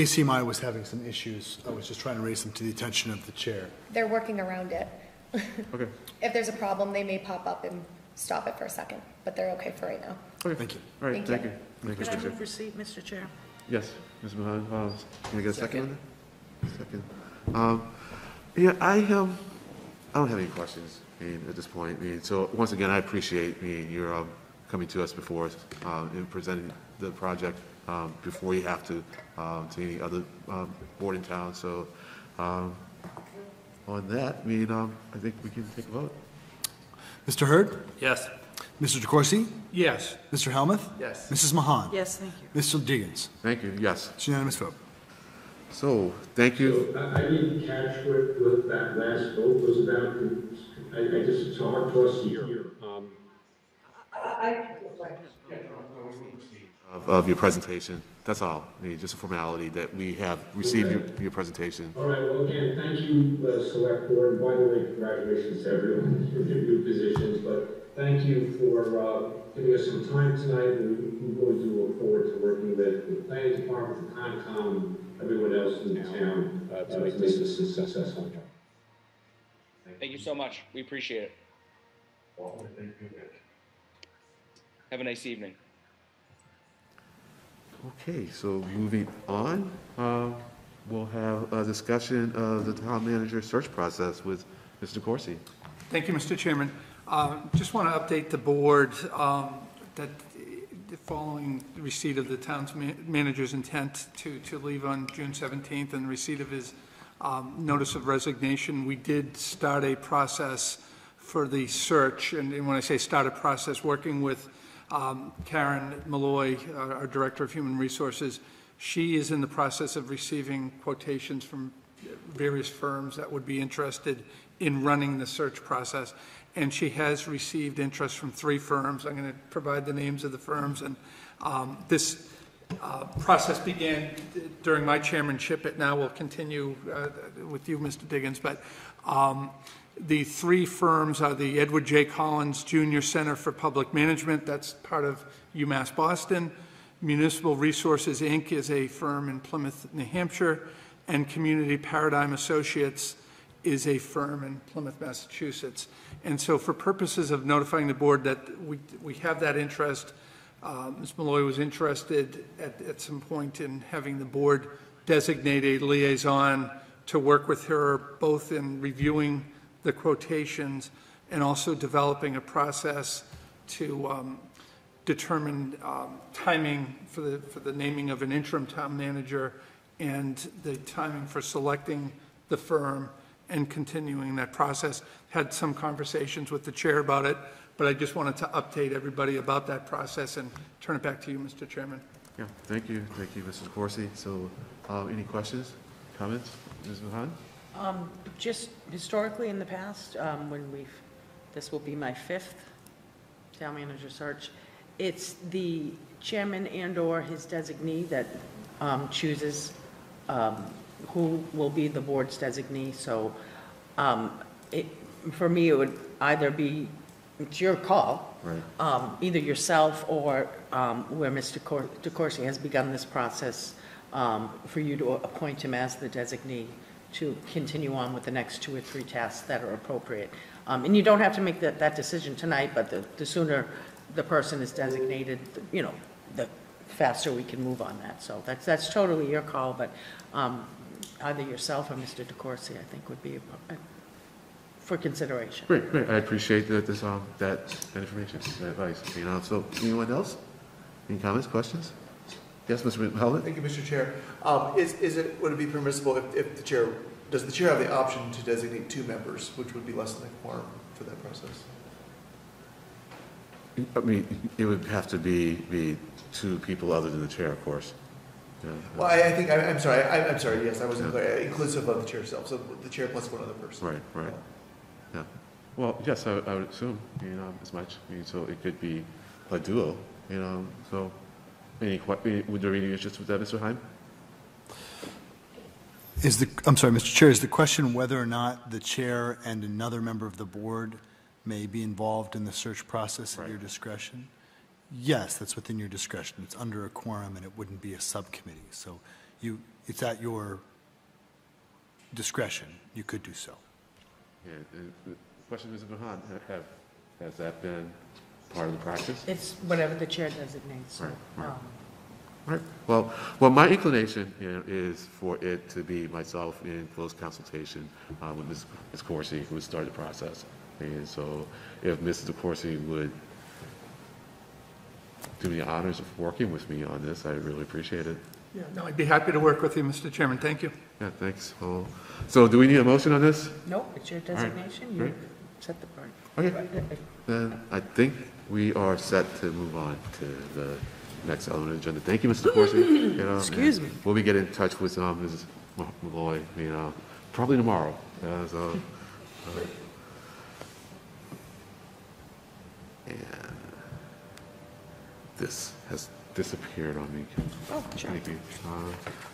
A C M I was having some issues. I was just trying to raise them to the attention of the chair. They're working around it. Okay. If there's a problem, they may pop up and stop it for a second, but they're okay for right now. Okay, thank you. All right, thank, thank you. you. Can I move receipt, Mister Chair? Yes, Miz Mahan. Uh, can I get a second? Second. second. Um, yeah, I have. I don't have any questions. I mean, at this point, I mean, so once again, I appreciate I mean, you're um, coming to us before uh, and presenting the project um, before you have to um, to any other um, board in town. So. Um, On that, I mean, um, I think we can take a vote. Mister Hurd? Yes. Mister DeCourcy? Yes. Mister Helmuth? Yes. Missus Mahan? Yes, thank you. Mister Diggins? Thank you, yes. It's unanimous vote. So, thank you. So, I, I didn't catch what, what that last vote was about. I, I just, it's hard to us here. Um, I, I, of, of your presentation. That's all. I mean, just a formality that we have received okay. your, your presentation. All right. Well, again, thank you, uh, Select Board. By the way, congratulations to everyone for your new positions. But thank you for uh, giving us some time tonight. We really do look forward to working with the Planning Department, the Concom, and everyone else in the town uh, to make this a successful job. Thank, thank you so much. We appreciate it. Well, thank you. Have a nice evening. Okay, so moving on, uh, we'll have a discussion of the town manager search process with Mister DeCourcy. Thank you, Mister Chairman. Uh, just want to update the board um, that the following receipt of the town's ma manager's intent to, to leave on June seventeenth and receipt of his um, notice of resignation, we did start a process for the search. And, and when I say start a process, working with Um, Karen Malloy, our, our Director of Human Resources, she is in the process of receiving quotations from various firms that would be interested in running the search process. And she has received interest from three firms. I'm going to provide the names of the firms. And um, this uh, process began during my chairmanship. It now will continue uh, with you, Mister Diggins. But um, the three firms are the Edward J. Collins Junior Center for Public Management, that's part of UMass Boston. Municipal Resources, Incorporated is a firm in Plymouth, New Hampshire. And Community Paradigm Associates is a firm in Plymouth, Massachusetts. And so for purposes of notifying the board that we, we have that interest, um, Miz Malloy was interested at, at some point in having the board designate a liaison to work with her both in reviewing the quotations and also developing a process to um, determine um, timing for the for the naming of an interim town manager and the timing for selecting the firm and continuing that process. Had some conversations with the chair about it, but I just wanted to update everybody about that process and turn it back to you, Mister Chairman. Yeah, thank you, thank you, Missus DeCourcy. So, uh, any questions, comments, Miz Mahan? Um, just historically in the past, um, when we've, this will be my fifth town manager search, it's the chairman and or his designee that um, chooses um, who will be the board's designee. So um, it, for me, it would either be, it's your call, right. um, either yourself or um, where Mister DeCourcy has begun this process um, for you to appoint him as the designee to continue on with the next two or three tasks that are appropriate. Um, and you don't have to make that, that decision tonight, but the, the sooner the person is designated, you know, the faster we can move on that. So that's, that's totally your call, but um, either yourself or Mister DeCourcy, I think, would be a, a, for consideration. Great, great. I appreciate that, this, um, that, that information, that advice. You know, so anyone else? Any comments, questions? Yes, Mister Helmuth. Thank you, Mister Chair. Um, is, is it, would it be permissible if, if the chair, does the chair have the option to designate two members, which would be less than a quorum for that process? I mean, it would have to be, be two people other than the chair, of course. Yeah. Well, I, I think, I, I'm sorry, I, I'm sorry, yes, I wasn't yeah. clear, inclusive of the chair itself, so the chair plus one other person. Right, right, yeah. yeah. Well, yes, I, I would assume, you know, as much, I mean, so it could be a duo, you know, so. Any, would there be any interest with that, Mister Heim? Is the, I'm sorry, Mister Chair, is the question whether or not the chair and another member of the board may be involved in the search process right. at your discretion? Yes, that's within your discretion. It's under a quorum and it wouldn't be a subcommittee. So you, it's at your discretion. You could do so. Yeah, the question is, Miz Mahan, have, has that been part of the practice? It's whatever the chair designates. Right, right. Um, right. Well, well, my inclination, you know, is for it to be myself in close consultation uh, with Miz DeCourcy, who started the process. And so if Miz DeCourcy would do me the honors of working with me on this, I'd really appreciate it. Yeah, no, I'd be happy to work with you, Mister Chairman. Thank you. Yeah, thanks. Well, so do we need a motion on this? No, it's your designation. Right. You Great. set the part. Okay. Then I think we are set to move on to the next element of the agenda. Thank you, Mister DeCourcy. You know, Excuse me. We'll be getting in touch with um, Missus Malloy, you know, probably tomorrow. Uh, so, uh, and this has disappeared on me. Oh, sure. Thank you. Uh,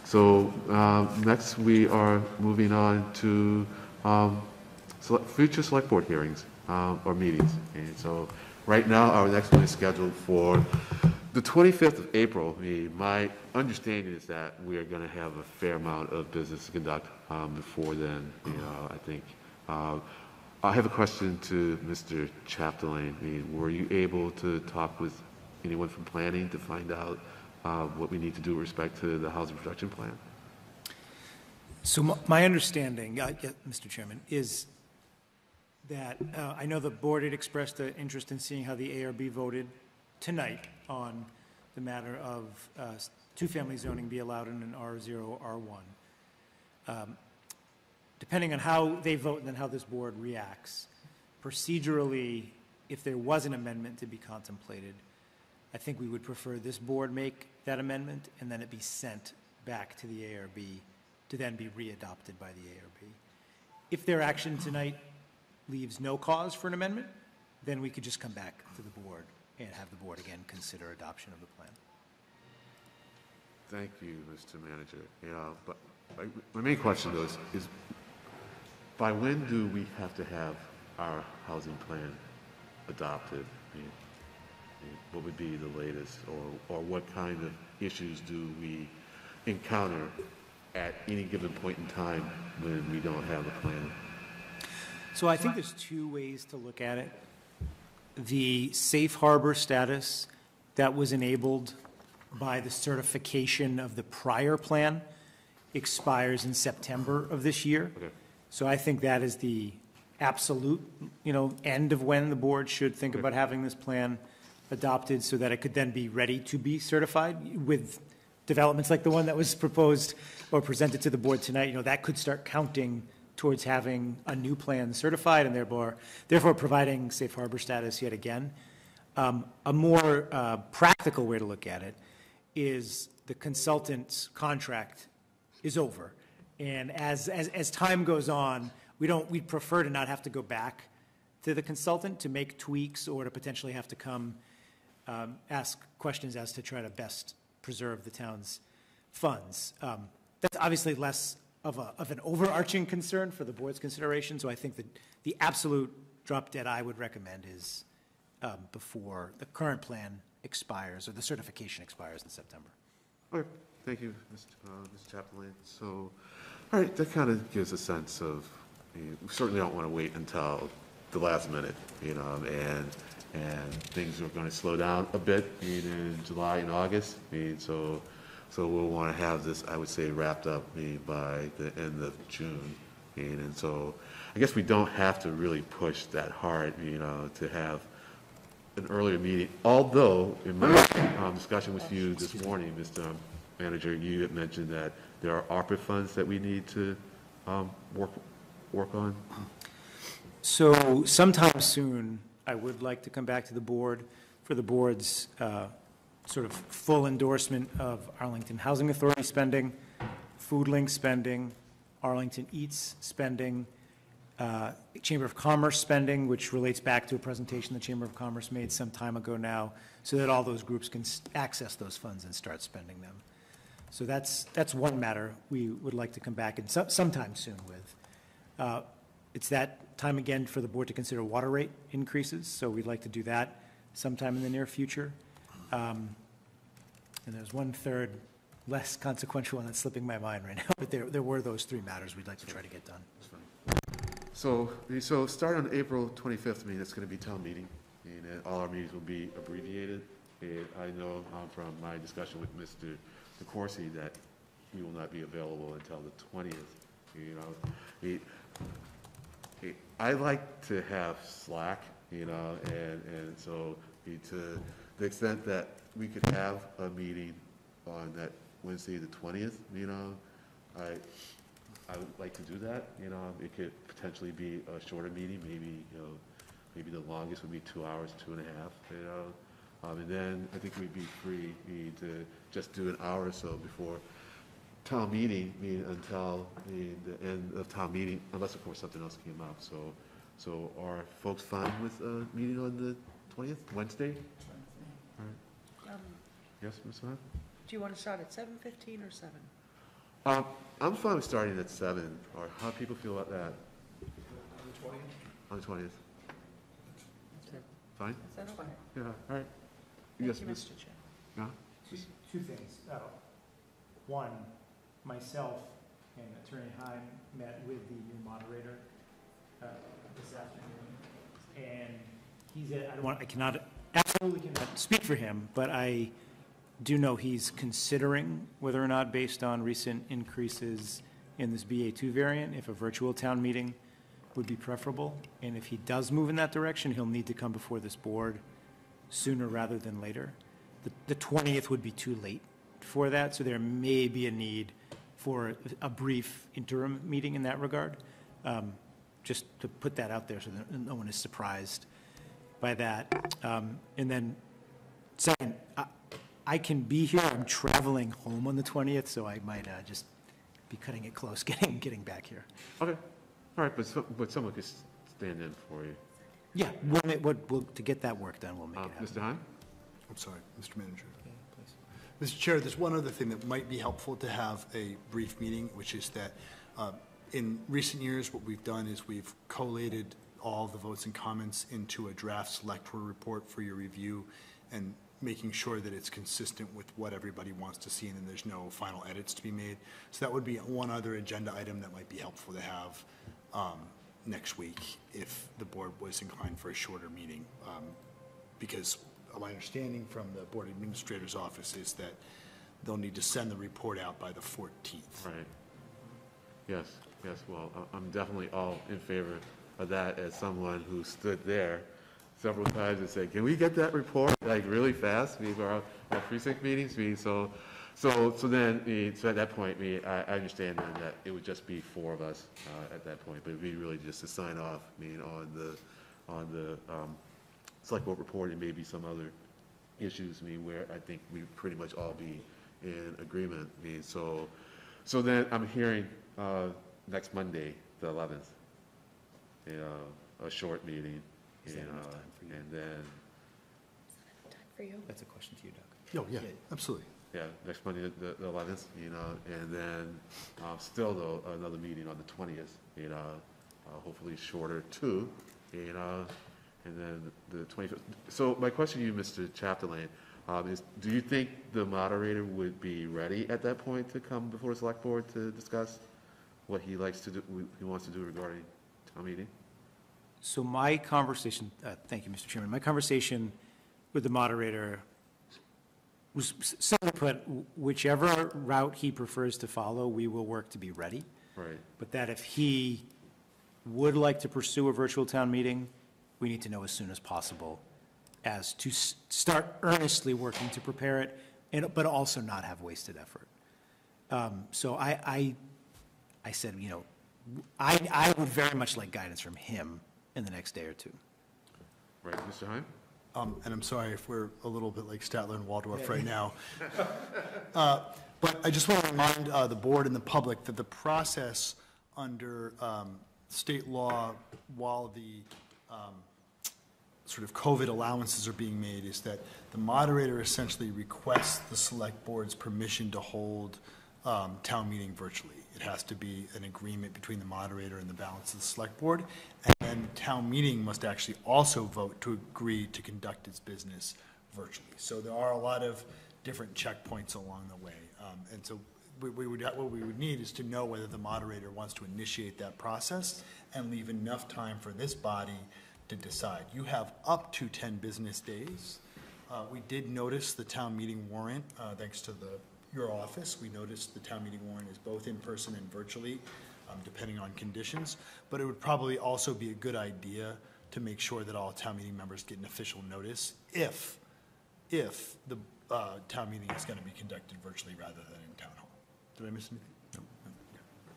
so um, next we are moving on to um, select future select board hearings uh, or meetings. And so right now our next one is scheduled for the twenty-fifth of April. I mean, my understanding is that we are going to have a fair amount of business to conduct um, before then. You know, I think uh, I have a question to Mister Chapdelaine. I mean, were you able to talk with anyone from planning to find out uh, what we need to do with respect to the housing production plan? So my, my understanding, uh, yeah, Mister Chairman, is that uh, I know the board had expressed an interest in seeing how the A R B voted tonight on the matter of uh, two-family zoning be allowed in an R zero, R one. Um, depending on how they vote and then how this board reacts, procedurally, if there was an amendment to be contemplated, I think we would prefer this board make that amendment and then it be sent back to the A R B to then be readopted by the A R B. If their action tonight leaves no cause for an amendment, then we could just come back to the board and have the board again consider adoption of the plan. Thank you, Mister Manager. Yeah, but my main question though is, is by when do we have to have our housing plan adopted? Yeah. What would be the latest, or, or what kind of issues do we encounter at any given point in time when we don't have a plan? So I think there's two ways to look at it. The safe harbor status that was enabled by the certification of the prior plan expires in September of this year. Okay. So I think that is the absolute, you know, end of when the board should think okay. about having this plan adopted so that it could then be ready to be certified. With developments like the one that was proposed or presented to the board tonight, you know, that could start counting towards having a new plan certified and therefore, therefore providing safe harbor status yet again. Um, a more uh, practical way to look at it is the consultant's contract is over. And as, as, as time goes on, we don't, we'd prefer to not have to go back to the consultant to make tweaks or to potentially have to come Um, ask questions as to try to best preserve the town's funds. Um, that's obviously less of, a, of an overarching concern for the board's consideration, so I think that the absolute drop dead I would recommend is um, before the current plan expires or the certification expires in September. All right, thank you, Mister Uh, Miz Chapdelaine. So, all right, that kind of gives a sense of, you know, we certainly don't want to wait until the last minute, you know, and and things are going to slow down a bit in July and August. I mean, so, so we'll want to have this, I would say, wrapped up I mean, by the end of June. I mean, and so I guess we don't have to really push that hard, you know, to have an earlier meeting. Although, in my um, discussion with you this morning, Mister Manager, you had mentioned that there are ARPA funds that we need to um, work, work on. So sometime soon, I would like to come back to the board for the board's uh, sort of full endorsement of Arlington Housing Authority spending, FoodLink spending, Arlington Eats spending, uh, Chamber of Commerce spending, which relates back to a presentation the Chamber of Commerce made some time ago now, so that all those groups can access those funds and start spending them. So that's, that's one matter we would like to come back and so sometime soon with. Uh, It's that time again for the board to consider water rate increases, so we'd like to do that sometime in the near future. Um, and there's one third less consequential one that's slipping my mind right now, but there, there were those three matters we'd like to try to get done. So, so start on April twenty-fifth, I mean, that's going to be town meeting, and uh, all our meetings will be abbreviated. And I know um, from my discussion with Mister DeCourcy that he will not be available until the twentieth. You know, he, he, I like to have slack, you know, and, and so he, to the extent that we could have a meeting on that Wednesday, the twentieth, you know, I. I would like to do that, you know. It could potentially be a shorter meeting, maybe, you know, maybe the longest would be two hours, two and a half, you know. Um, and then I think we'd be free to just do an hour or so before town meeting, mean until the, the end of town meeting, unless of course something else came up. So, so are folks fine with a meeting on the twentieth, Wednesday? All right. Um, yes, Miz Hunt? Do you want to start at seven fifteen or seven? Um, I'm fine with starting at seven, or how do people feel about that? On the twentieth? On the twentieth. That's fine? That's fine. Yeah, all right. Yes, you, Mister Chair. Yeah? Two, two things. Uh, one, myself and Attorney Heim met with the new moderator uh, this afternoon, and he's at, I don't want, I cannot, absolutely cannot speak for him, but I do know he's considering whether or not, based on recent increases in this B A two variant, if a virtual town meeting would be preferable. And if he does move in that direction, he'll need to come before this board sooner rather than later. The, the twentieth would be too late for that, so there may be a need for a brief interim meeting in that regard. Um, just to put that out there so that no one is surprised by that. Um, and then second, I, I can be here. I'm traveling home on the twentieth, so I might uh, just be cutting it close, getting getting back here. Okay, all right, but so, but someone could stand in for you. Yeah, we'll, we'll, we'll, to get that work done, we'll make uh, it happen. Mister Hahn? I'm sorry, Mister Manager. Yeah, please. Mister Chair, there's one other thing that might be helpful to have a brief meeting, which is that uh, in recent years, what we've done is we've collated all the votes and comments into a draft select report for your review, and making sure that it's consistent with what everybody wants to see, and then there's no final edits to be made. So that would be one other agenda item that might be helpful to have um, next week if the board was inclined for a shorter meeting. Um, because my understanding from the board administrator's office is that they'll need to send the report out by the fourteenth. Right. Yes, yes, well, I'm definitely all in favor of that as someone who stood there several times and said, can we get that report like really fast? We were at precinct meetings. We, so, so, so then, we, so at that point, we, I, I understand then that it would just be four of us uh, at that point, but it'd be really just to sign off, I mean, on the, on the um, select board report and maybe some other issues. I mean, where I think we pretty much all be in agreement. I mean, so, so then I'm hearing uh, next Monday, the eleventh, you know, a short meeting. And, uh, and then, for you? That's a question to you, Doug. Oh, yeah, yeah, absolutely. Yeah, next Monday, the, the eleventh, you know, and then um, still, though, another meeting on the twentieth, you know, uh, hopefully shorter, too, you know, and then the, the twenty-fifth. So my question to you, Mister Chapdelaine, um, is do you think the moderator would be ready at that point to come before the select board to discuss what he likes to do, he wants to do regarding town meeting? So my conversation, uh, thank you, Mister Chairman, my conversation with the moderator was simply put, whichever route he prefers to follow, we will work to be ready. Right. But that if he would like to pursue a virtual town meeting, we need to know as soon as possible as to s start earnestly working to prepare it, and, but also not have wasted effort. Um, so I, I, I said, you know, I, I would very much like guidance from him in the next day or two. Right, Mister Heim? Um, and I'm sorry if we're a little bit like Statler and Waldorf yeah. right now. uh, but I just want to remind uh, the board and the public that the process under um, state law, while the um, sort of COVID allowances are being made, is that the moderator essentially requests the select board's permission to hold um, town meeting virtually. It has to be an agreement between the moderator and the balance of the select board, and then town meeting must actually also vote to agree to conduct its business virtually. So there are a lot of different checkpoints along the way, um, and so we, we would, what we would need is to know whether the moderator wants to initiate that process and leave enough time for this body to decide. You have up to ten business days. Uh, we did notice the town meeting warrant, uh, thanks to the your office. We noticed the town meeting warrant is both in person and virtually, um, depending on conditions. But it would probably also be a good idea to make sure that all town meeting members get an official notice if, if the uh, town meeting is going to be conducted virtually rather than in town hall. Did I miss anything? No. No.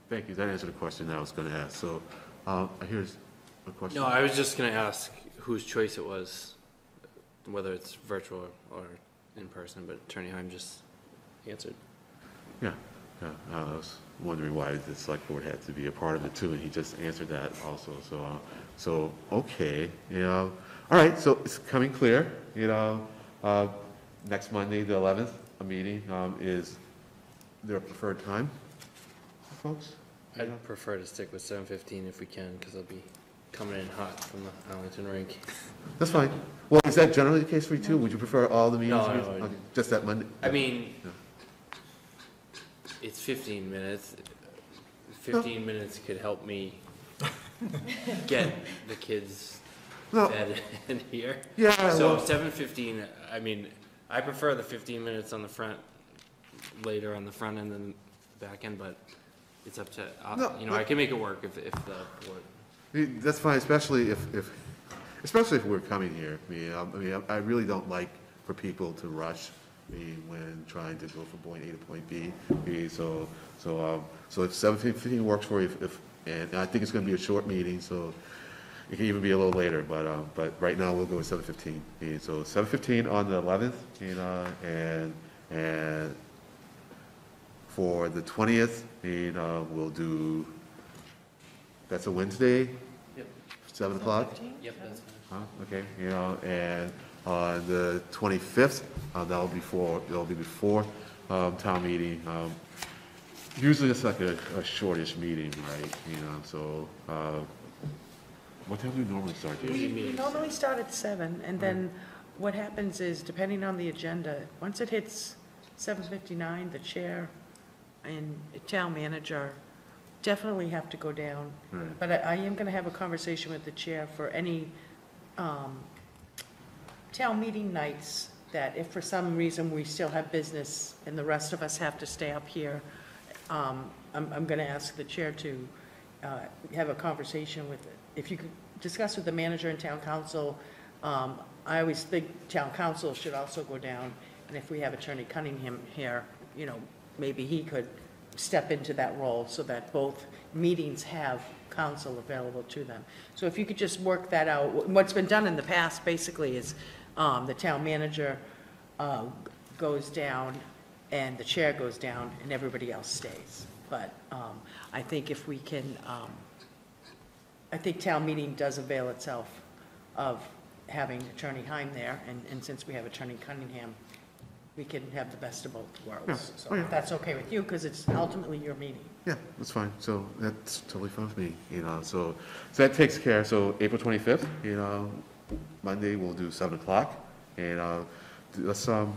Thank you. That answered the question that I was going to ask. So uh, here's a question. No, I was just going to ask whose choice it was, whether it's virtual or in person, but Attorney Heim just answered. Yeah, yeah. Uh, I was wondering why the select board had to be a part of it too, and he just answered that also. So, uh, so okay, you know, all right. So it's coming clear. You know, uh, next Monday, the eleventh, a meeting um, is their preferred time, folks. I'd know? prefer to stick with seven fifteen if we can, because I'll be coming in hot from the Arlington rink. That's fine. Well, is that generally the case for you too? Would you prefer all the meetings? No, no, no. Okay, just that Monday. I yeah. mean. Yeah. It's fifteen minutes. fifteen no. minutes could help me get the kids no. fed in here. Yeah. So well. seven fifteen, I mean, I prefer the fifteen minutes on the front, later on the front end than the back end, but it's up to, uh, no, you know, like, I can make it work if, if the board. That's fine, especially if, if, especially if we're coming here. I mean, I, mean, I really don't like for people to rush me when trying to go from point A to point B. So, so, um, so if seven fifteen works for you, if, if and I think it's going to be a short meeting, so it can even be a little later. But, um, but right now we'll go with seven fifteen. So seven fifteen on the eleventh, you know, and and for the twentieth, you know, we'll do. That's a Wednesday. Yep. Seven o'clock. Yep. That's fine. Huh? Okay. You know, and on the twenty-fifth, uh, that'll be for it'll be before um, town meeting. Um, usually it's like a, a shortish meeting, right? You know, so uh, what time do we normally start? We, we normally start at seven, and then right. what happens is, depending on the agenda, once it hits seven fifty-nine, the chair and town manager definitely have to go down. Right. But I, I am going to have a conversation with the chair for any. Um, town meeting nights that if for some reason we still have business and the rest of us have to stay up here, um, I'm, I'm going to ask the chair to uh, have a conversation with it. If you could discuss with the manager and town council, um, I always think town council should also go down, and if we have Attorney Cunningham here, you know, maybe he could step into that role so that both meetings have council available to them. So if you could just work that out. What's been done in the past basically is Um, the town manager uh, goes down and the chair goes down and everybody else stays. But um, I think if we can, um, I think town meeting does avail itself of having Attorney Heim there. And, and since we have Attorney Cunningham, we can have the best of both worlds. Yeah. So oh, yeah. if that's okay with you, because it's ultimately your meeting. Yeah, that's fine. So that's totally fine with me. You know, so, so that takes care. So April twenty-fifth, you know, Monday we'll do seven o'clock, and uh, let's um,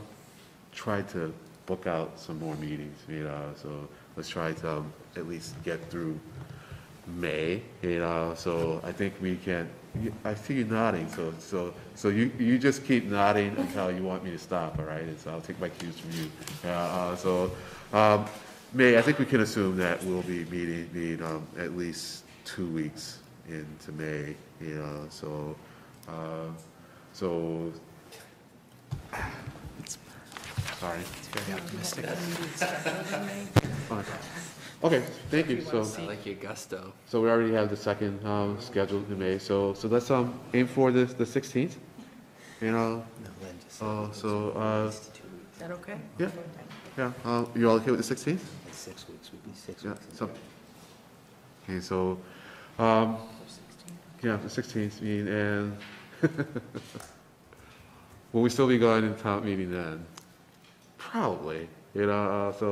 try to book out some more meetings, you know, so let's try to um, at least get through May, you know, so I think we can, I see you nodding, so so so you, you just keep nodding until you want me to stop, all right, and so I'll take my cues from you. Uh, uh, so um, May, I think we can assume that we'll be meeting, meeting um, at least two weeks into May, you know, so Uh, so, it's, sorry. It's very optimistic. Okay, thank you. So, I like your gusto. So we already have the second um, scheduled in May. So, so let's um aim for the the sixteenth. You know. Uh, so. Uh, Is that okay? Yeah. Yeah. Uh, you all okay with the sixteenth? Six weeks would be six weeks. Yeah. So. Okay. So. Um, Yeah, the sixteenth meeting, and will we still be going in town meeting then? Probably, you know. Uh, so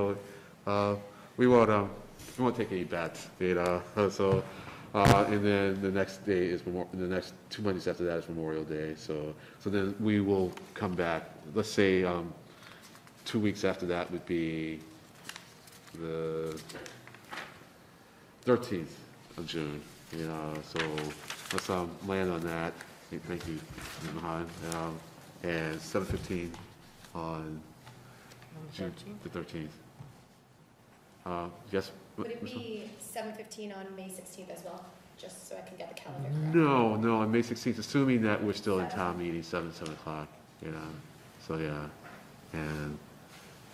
uh, we won't um, we won't take any bets, you know. So uh, and then the next day is Memorial. The next two Mondays after that is Memorial Day. So so then we will come back. Let's say um, two weeks after that would be the thirteenth of June, you know, so let's um, land on that. Thank you, Mahan. Um, and seven fifteen on June the thirteenth. Uh, yes? Would it be seven fifteen on May sixteenth as well, just so I can get the calendar correct? No, no, on May sixteenth, assuming that we're still in town meeting, seven, seven o'clock, you know, so yeah. And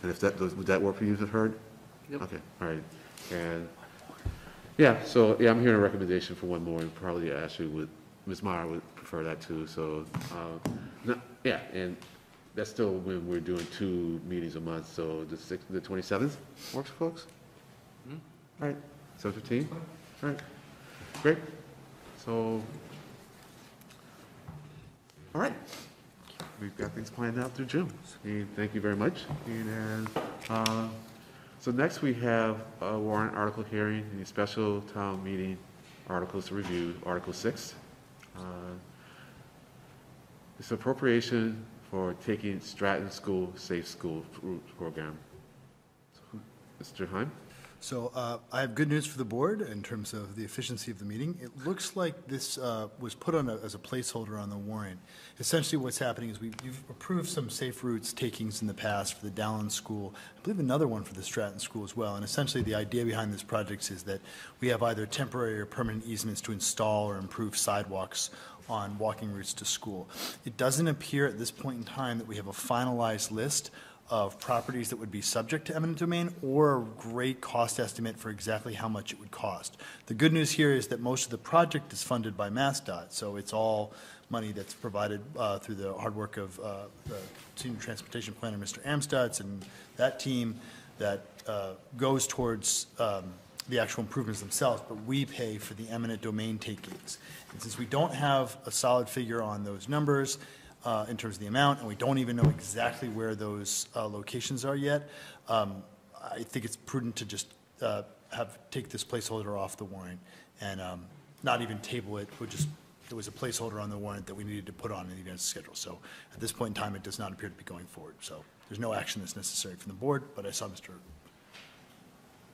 and if that, would that work for you, Mister Hurd? Yep. Okay, all right. And yeah, so yeah, I'm hearing a recommendation for one more, and probably Ashley would, Miz Meyer would prefer that too, so uh, no, yeah, and that's still when we're doing two meetings a month, so the sixth, the twenty-seventh works, folks? All right, seven fifteen. All right, great. So, all right, we've got things planned out through June. And thank you very much. And uh, so next we have a warrant article hearing and a special town meeting articles to review. Article six. Uh, it's appropriation for taking Stratton School Safe School program. So, Mister Heim. So uh, I have good news for the board in terms of the efficiency of the meeting. It looks like this uh, was put on a, as a placeholder on the warrant. Essentially what's happening is we've you've approved some safe routes takings in the past for the Dallin School. I believe another one for the Stratton School as well. And essentially the idea behind this project is that we have either temporary or permanent easements to install or improve sidewalks on walking routes to school. It doesn't appear at this point in time that we have a finalized list of properties that would be subject to eminent domain or a great cost estimate for exactly how much it would cost. The good news here is that most of the project is funded by MassDOT, so it's all money that's provided uh, through the hard work of uh, the senior transportation planner, Mister Amstutz, and that team that uh, goes towards um, the actual improvements themselves, but we pay for the eminent domain takings. And since we don't have a solid figure on those numbers, Uh, in terms of the amount, and we don't even know exactly where those uh, locations are yet, um, I think it's prudent to just uh, have take this placeholder off the warrant and um, not even table it. We just there was a placeholder on the warrant that we needed to put on in the event schedule. So at this point in time, it does not appear to be going forward. So there's no action that's necessary from the board. But I saw Mister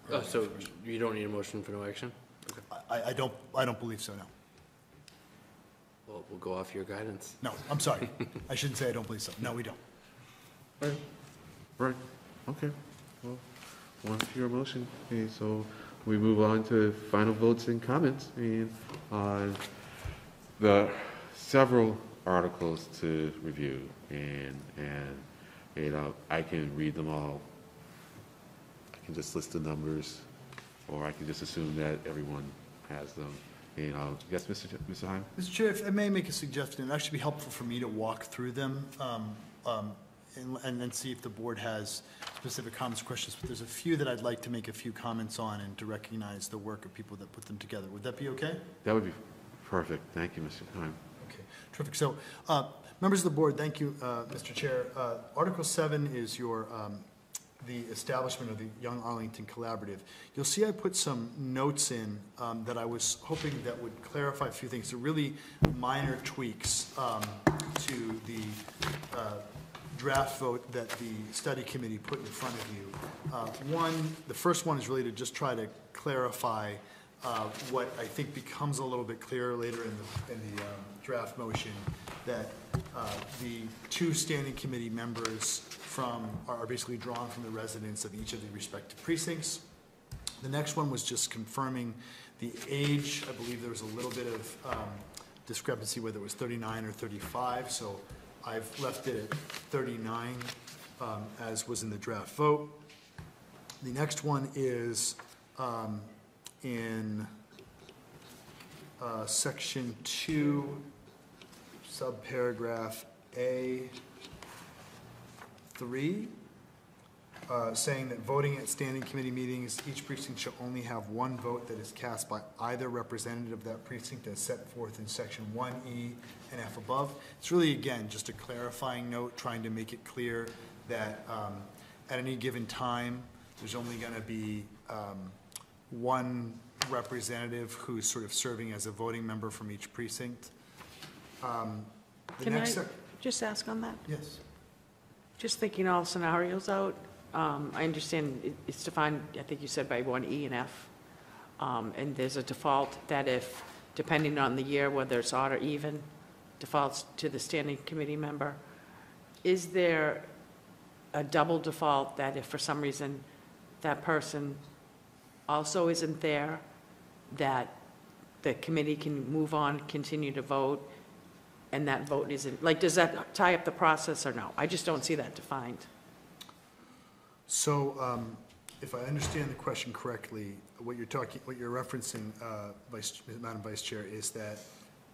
Oh, so first. You don't need a motion for no action? Okay. I, I don't. I don't believe so. No. Well, we'll go off your guidance. No, I'm sorry. I shouldn't say I don't believe so. No, we don't. All right. Right. Okay. Well, one fewer motion. Okay, so we move on to final votes and comments. And uh, the several articles to review, and and you know I can read them all. I can just list the numbers, or I can just assume that everyone has them. You know, yes, Mister Mister Heim? Mister Chair, if I may make a suggestion, it would actually be helpful for me to walk through them um, um, and, and then see if the board has specific comments or questions. But there's a few that I'd like to make a few comments on and to recognize the work of people that put them together. Would that be okay? That would be perfect. Thank you, Mister Heim. Okay, terrific. So, uh, members of the board, thank you, uh, Mister Chair. Uh, Article seven is your... Um, the establishment of the Young Arlington Collaborative. You'll see I put some notes in um, that I was hoping that would clarify a few things. They're really minor tweaks um, to the uh, draft vote that the study committee put in front of you. Uh, one, the first one is really to just try to clarify uh, what I think becomes a little bit clearer later in the, in the um, draft motion, that uh, the two standing committee members From, are basically drawn from the residents of each of the respective precincts. The next one was just confirming the age. I believe there was a little bit of um, discrepancy whether it was thirty-nine or thirty-five, so I've left it at thirty-nine um, as was in the draft vote. The next one is um, in uh, section two, subparagraph A, three, uh, saying that voting at standing committee meetings, each precinct shall only have one vote that is cast by either representative of that precinct as set forth in section one E and F above. It's really, again, just a clarifying note trying to make it clear that um, at any given time, there's only going to be um, one representative who's sort of serving as a voting member from each precinct. Um, the Can next I just ask on that? Yes. Just thinking all scenarios out, Um, I understand it's defined, I think you said, by one E and F. Um, and there's a default that if, depending on the year, whether it's odd or even, defaults to the standing committee member. Is there a double default that if for some reason that person also isn't there, that the committee can move on, continue to vote, and that vote isn't, like, does that tie up the process or no? I just don't see that defined. So um, if I understand the question correctly, what you're talking, what you're referencing, uh, Vice, Madam Vice Chair, is that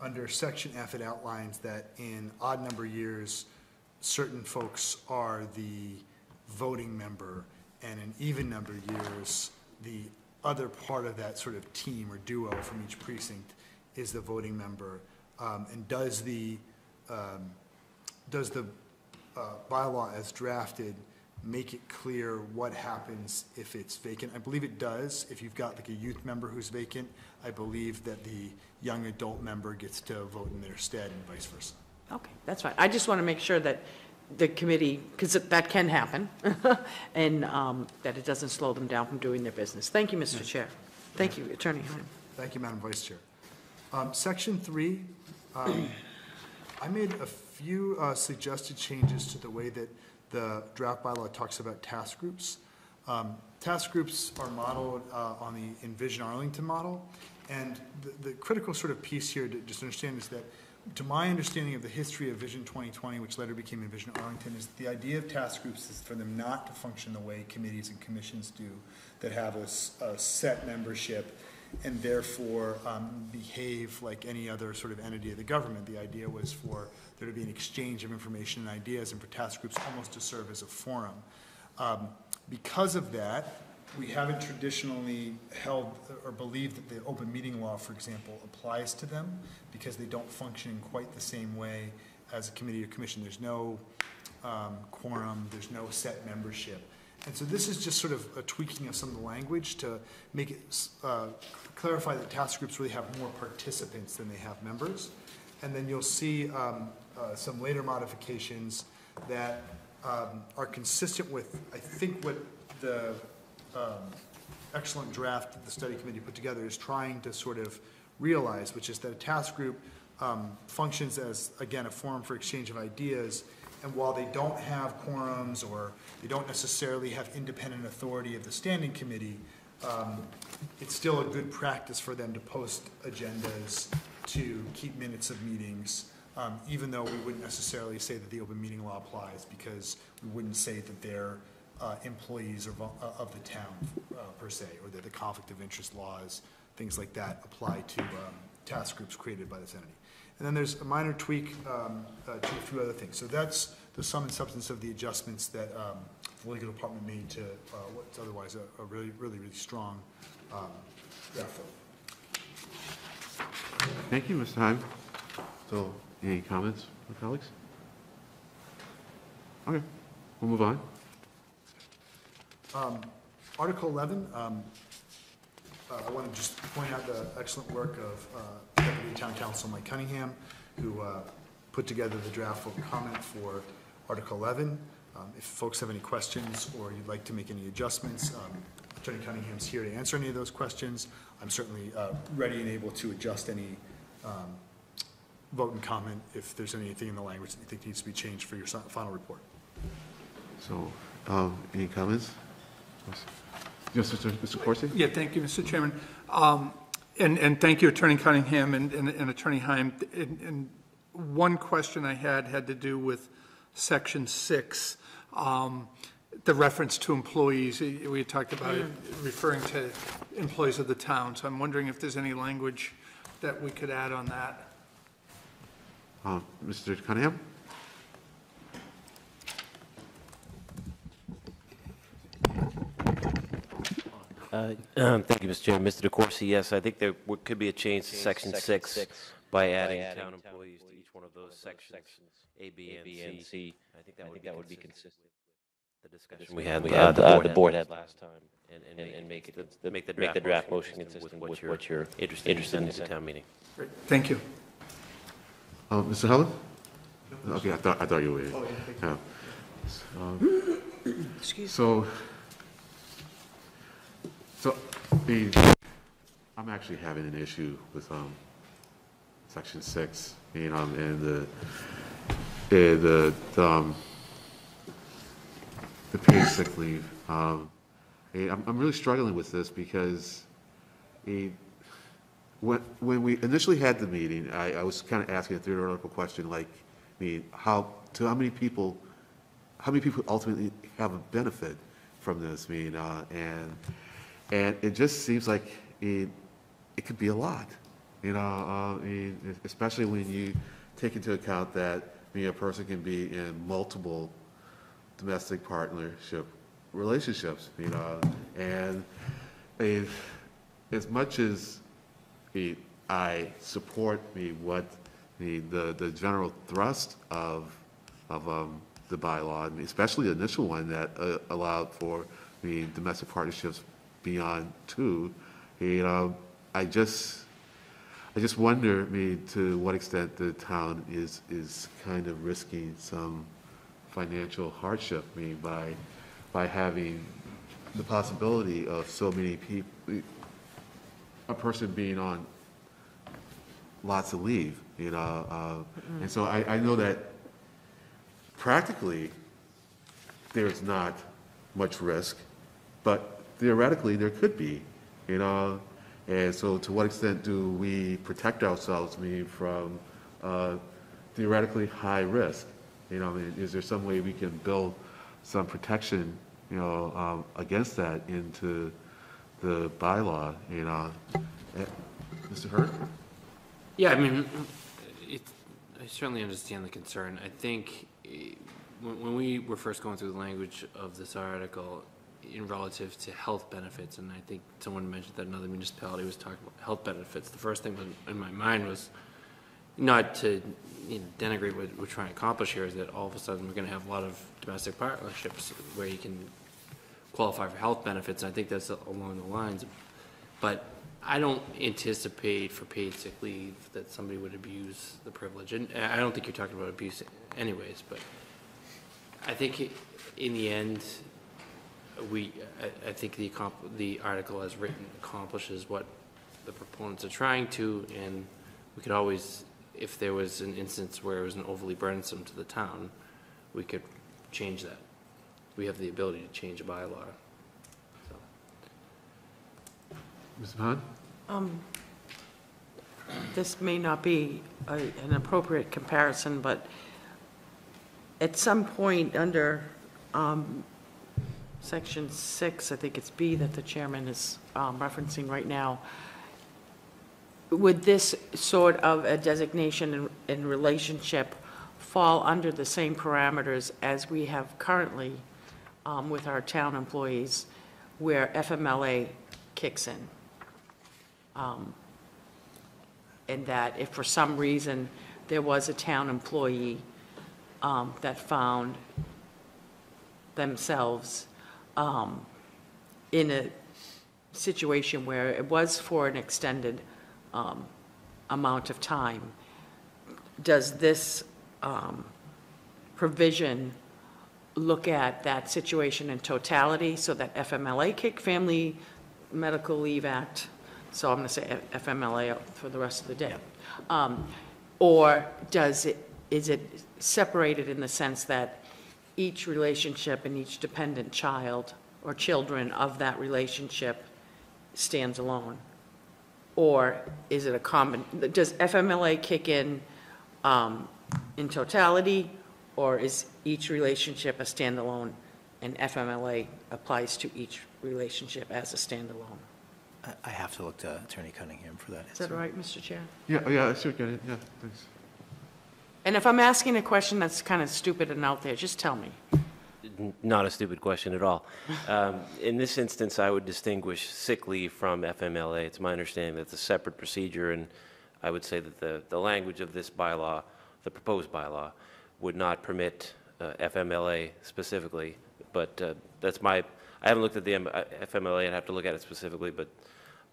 under Section F, it outlines that in odd number years, certain folks are the voting member, and in even number years, the other part of that sort of team or duo from each precinct is the voting member. Um, and does the um, does the uh, bylaw as drafted make it clear what happens if it's vacant? I believe it does. If you've got like a youth member who's vacant, I believe that the young adult member gets to vote in their stead and vice versa. Okay, that's fine. I just want to make sure that the committee, because that can happen, and um, that it doesn't slow them down from doing their business. Thank you, Mister Yes. Chair. Thank yes. you, Attorney Heim. Thank you, Madam Vice Chair. Um, section three, um, I made a few uh, suggested changes to the way that the draft bylaw talks about task groups. Um, task groups are modeled uh, on the Envision Arlington model, and the, the critical sort of piece here to just understand is that, to my understanding of the history of Vision twenty twenty, which later became Envision Arlington, is the idea of task groups is for them not to function the way committees and commissions do, that have a, a set membership and therefore um, behave like any other sort of entity of the government. The idea was for there to be an exchange of information and ideas, and for task groups almost to serve as a forum. Um, because of that, we haven't traditionally held or believed that the open meeting law, for example, applies to them, because they don't function in quite the same way as a committee or commission. There's no um, quorum, there's no set membership. And so this is just sort of a tweaking of some of the language to make it uh, clarify that task groups really have more participants than they have members. And then you'll see um, uh, some later modifications that um, are consistent with, I think, what the Um, excellent draft that the study committee put together is trying to sort of realize, which is that a task group um, functions as, again, a forum for exchange of ideas, and while they don't have quorums or they don't necessarily have independent authority of the standing committee, um, it's still a good practice for them to post agendas, to keep minutes of meetings, um, even though we wouldn't necessarily say that the open meeting law applies, because we wouldn't say that they're Uh, employees of, uh, of the town uh, per se, or that the conflict of interest laws, things like that, apply to um, task groups created by this entity. And then there's a minor tweak um, uh, to a few other things. So that's the sum and substance of the adjustments that um, the legal department made to uh, what's otherwise a, a really, really, really strong um, effort. Thank you, Mister Heim. So, any comments from colleagues? Okay, we'll move on. Um, Article eleven, um, uh, I want to just point out the excellent work of uh, Deputy Town Council Mike Cunningham, who uh, put together the draft comment for Article eleven. Um, if folks have any questions or you'd like to make any adjustments, um, Attorney Cunningham's here to answer any of those questions. I'm certainly uh, ready and able to adjust any um, vote and comment if there's anything in the language that you think needs to be changed for your final report. So, um, any comments? Yes, Mister DeCourcy. Yeah, thank you, Mister Chairman, um, and and thank you, Attorney Cunningham and, and, and Attorney Heim. And, and one question I had had to do with Section Six, um, the reference to employees. We had talked about it referring to employees of the town. So I'm wondering if there's any language that we could add on that. Uh, Mister Cunningham. Uh, um, thank you, Mister Chairman. Mister DeCourcy, yes, I think there could be a change, change to Section, section six, six by adding, adding town employees to each one of those sections, sections A, B, and C. And C. I think that, I would, think be that would be consistent with the discussion we had, we had uh, the, uh, board the board had last time, and, and, and, and make, it, the, make, the make the draft motion consistent with what you're, what you're interested, interested in at the town meeting. Great. Thank you. Uh, Mister Helen? Okay, I thought, I thought you were. Oh, yeah, thank you. Uh, um, Excuse so, so the, I'm actually having an issue with um, Section Six, you know, and the and the um, the paid sick leave. Um, I'm, I'm really struggling with this because it, when when we initially had the meeting, I, I was kind of asking a theoretical question like, I mean, how to how many people. How many people ultimately have a benefit from this? I mean, uh, and and it just seems like it it could be a lot, you know. Uh, I mean, especially when you take into account that I mean, a person can be in multiple domestic partnership relationships, you know. And if, as much as I, I support I mean, what the, the the general thrust of of um. the bylaw, I mean, especially the initial one that uh, allowed for the I mean, domestic partnerships beyond two, you know, I just, I just wonder, I mean, to what extent the town is is kind of risking some financial hardship, I mean, by by having the possibility of so many people, a person being on lots of leave, you know, uh, mm-hmm. and so I, I know that. Practically, there's not much risk, but theoretically there could be, you know. And so, to what extent do we protect ourselves, I mean, from uh, theoretically high risk? You know, I mean, is there some way we can build some protection, you know, um, against that into the bylaw? You know, and, Mister Hurd. Yeah, I mean, it, I certainly understand the concern. I think. When we were first going through the language of this article in relative to health benefits, and I think someone mentioned that another municipality was talking about health benefits, the first thing in my mind was not to you know, denigrate what we're trying to accomplish here is that all of a sudden we're going to have a lot of domestic partnerships where you can qualify for health benefits, and I think that's along the lines. But I don't anticipate for paid sick leave that somebody would abuse the privilege, and I don't think you're talking about abuse anyways, but I think in the end, we, I, I think the, the article as written accomplishes what the proponents are trying to, and we could always, if there was an instance where it was an overly burdensome to the town, we could change that. We have the ability to change a bylaw. Miz Mahan? Um, this may not be a, an appropriate comparison, but at some point under um, Section six, I think it's B that the chairman is um, referencing right now, would this sort of a designation and, and relationship fall under the same parameters as we have currently um, with our town employees where F M L A kicks in? Um, and that if for some reason there was a town employee um, that found themselves um, in a situation where it was for an extended um, amount of time, does this um, provision look at that situation in totality so that F M L A kick, Family Medical Leave Act, so I'm going to say F M L A for the rest of the day, yeah. um, or does it is it separated in the sense that each relationship and each dependent child or children of that relationship stands alone, or is it a common? Does F M L A kick in um, in totality, or is each relationship a standalone, and F M L A applies to each relationship as a standalone? I have to look to Attorney Cunningham for that. Is that right, Mister Chair? Yeah, yeah, I should get it. Yeah, thanks. And if I'm asking a question that's kind of stupid and out there, just tell me. Not a stupid question at all. Um, in this instance, I would distinguish sick leave from F M L A. It's my understanding that it's a separate procedure, and I would say that the, the language of this bylaw, the proposed bylaw, would not permit uh, F M L A specifically, but uh, that's my... I haven't looked at the F M L A, I'd have to look at it specifically, but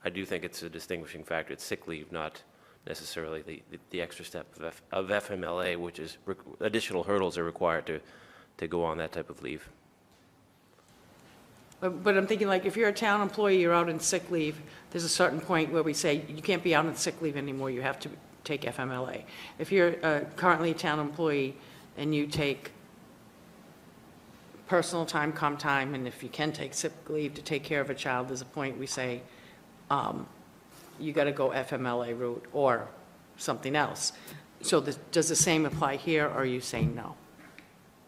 I do think it's a distinguishing factor. It's sick leave, not necessarily the, the, the extra step of, F, of F M L A, which is additional hurdles are required to, to go on that type of leave. But, but I'm thinking, like, if you're a town employee, you're out on sick leave, there's a certain point where we say you can't be out on sick leave anymore, you have to take F M L A. If you're uh, currently a town employee and you take personal time, comp time, and if you can take sick leave to take care of a child, there's a point we say um, you got to go F M L A route or something else. So the, does the same apply here, or are you saying no?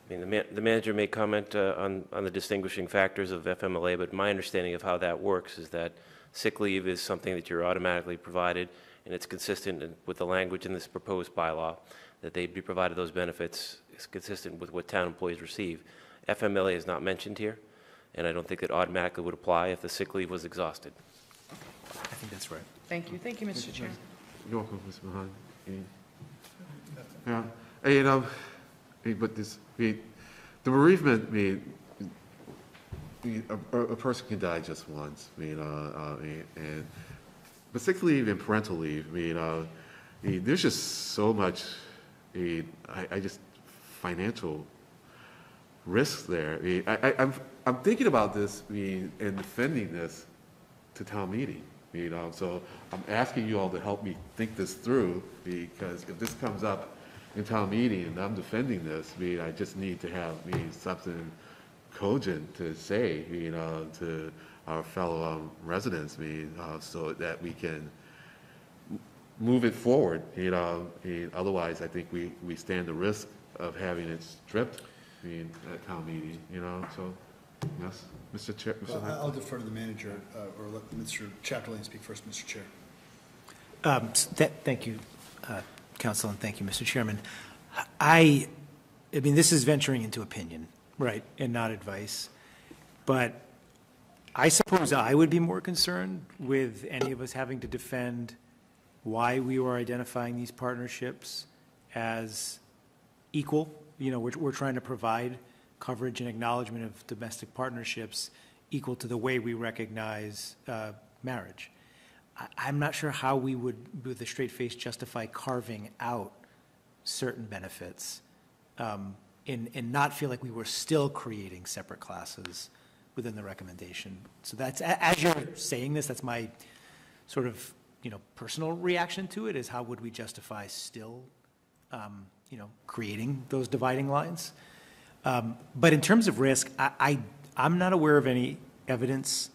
I mean, the, ma the manager may comment uh, on, on the distinguishing factors of F M L A, but my understanding of how that works is that sick leave is something that you're automatically provided, and it's consistent with the language in this proposed bylaw, that they'd be provided those benefits. It's consistent with what town employees receive. F M L A is not mentioned here, and I don't think it automatically would apply if the sick leave was exhausted. I think that's right. Thank you. Thank you, Mister Chair. You're welcome, Mister Mahan. Yeah, and um, but this, the bereavement, I mean, a, a person can die just once. I mean, uh, uh, and but sick leave and parental leave, I mean, uh, there's just so much, I, I just financial risk there. I, I, I'm, I'm thinking about this, I mean, and defending this to town meeting. You know, so I'm asking you all to help me think this through, because if this comes up in town meeting and I'm defending this, I mean, I just need to have I mean, something cogent to say, you know, to our fellow um, residents, I mean, uh, so that we can move it forward. You know, I mean, otherwise I think we we stand the risk of having it stripped. I mean, at town meeting. You know, so yes. Mister Chair, Mister Well, I'll defer to the manager, uh, or let Mister Chapdelaine speak first, Mister Chair. Um, th thank you, uh, Council, and thank you, Mister Chairman. I, I mean, this is venturing into opinion, right, and not advice. But I suppose I would be more concerned with any of us having to defend why we were identifying these partnerships as equal. You know, we're, we're trying to provide coverage and acknowledgement of domestic partnerships equal to the way we recognize uh, marriage. I, I'm not sure how we would, with a straight face, justify carving out certain benefits um, and, and not feel like we were still creating separate classes within the recommendation. So that's, as you're saying this, that's my sort of, you know, personal reaction to it, is how would we justify still, um, you know, creating those dividing lines? Um, but in terms of risk, I, I, I'm not aware of any evidence.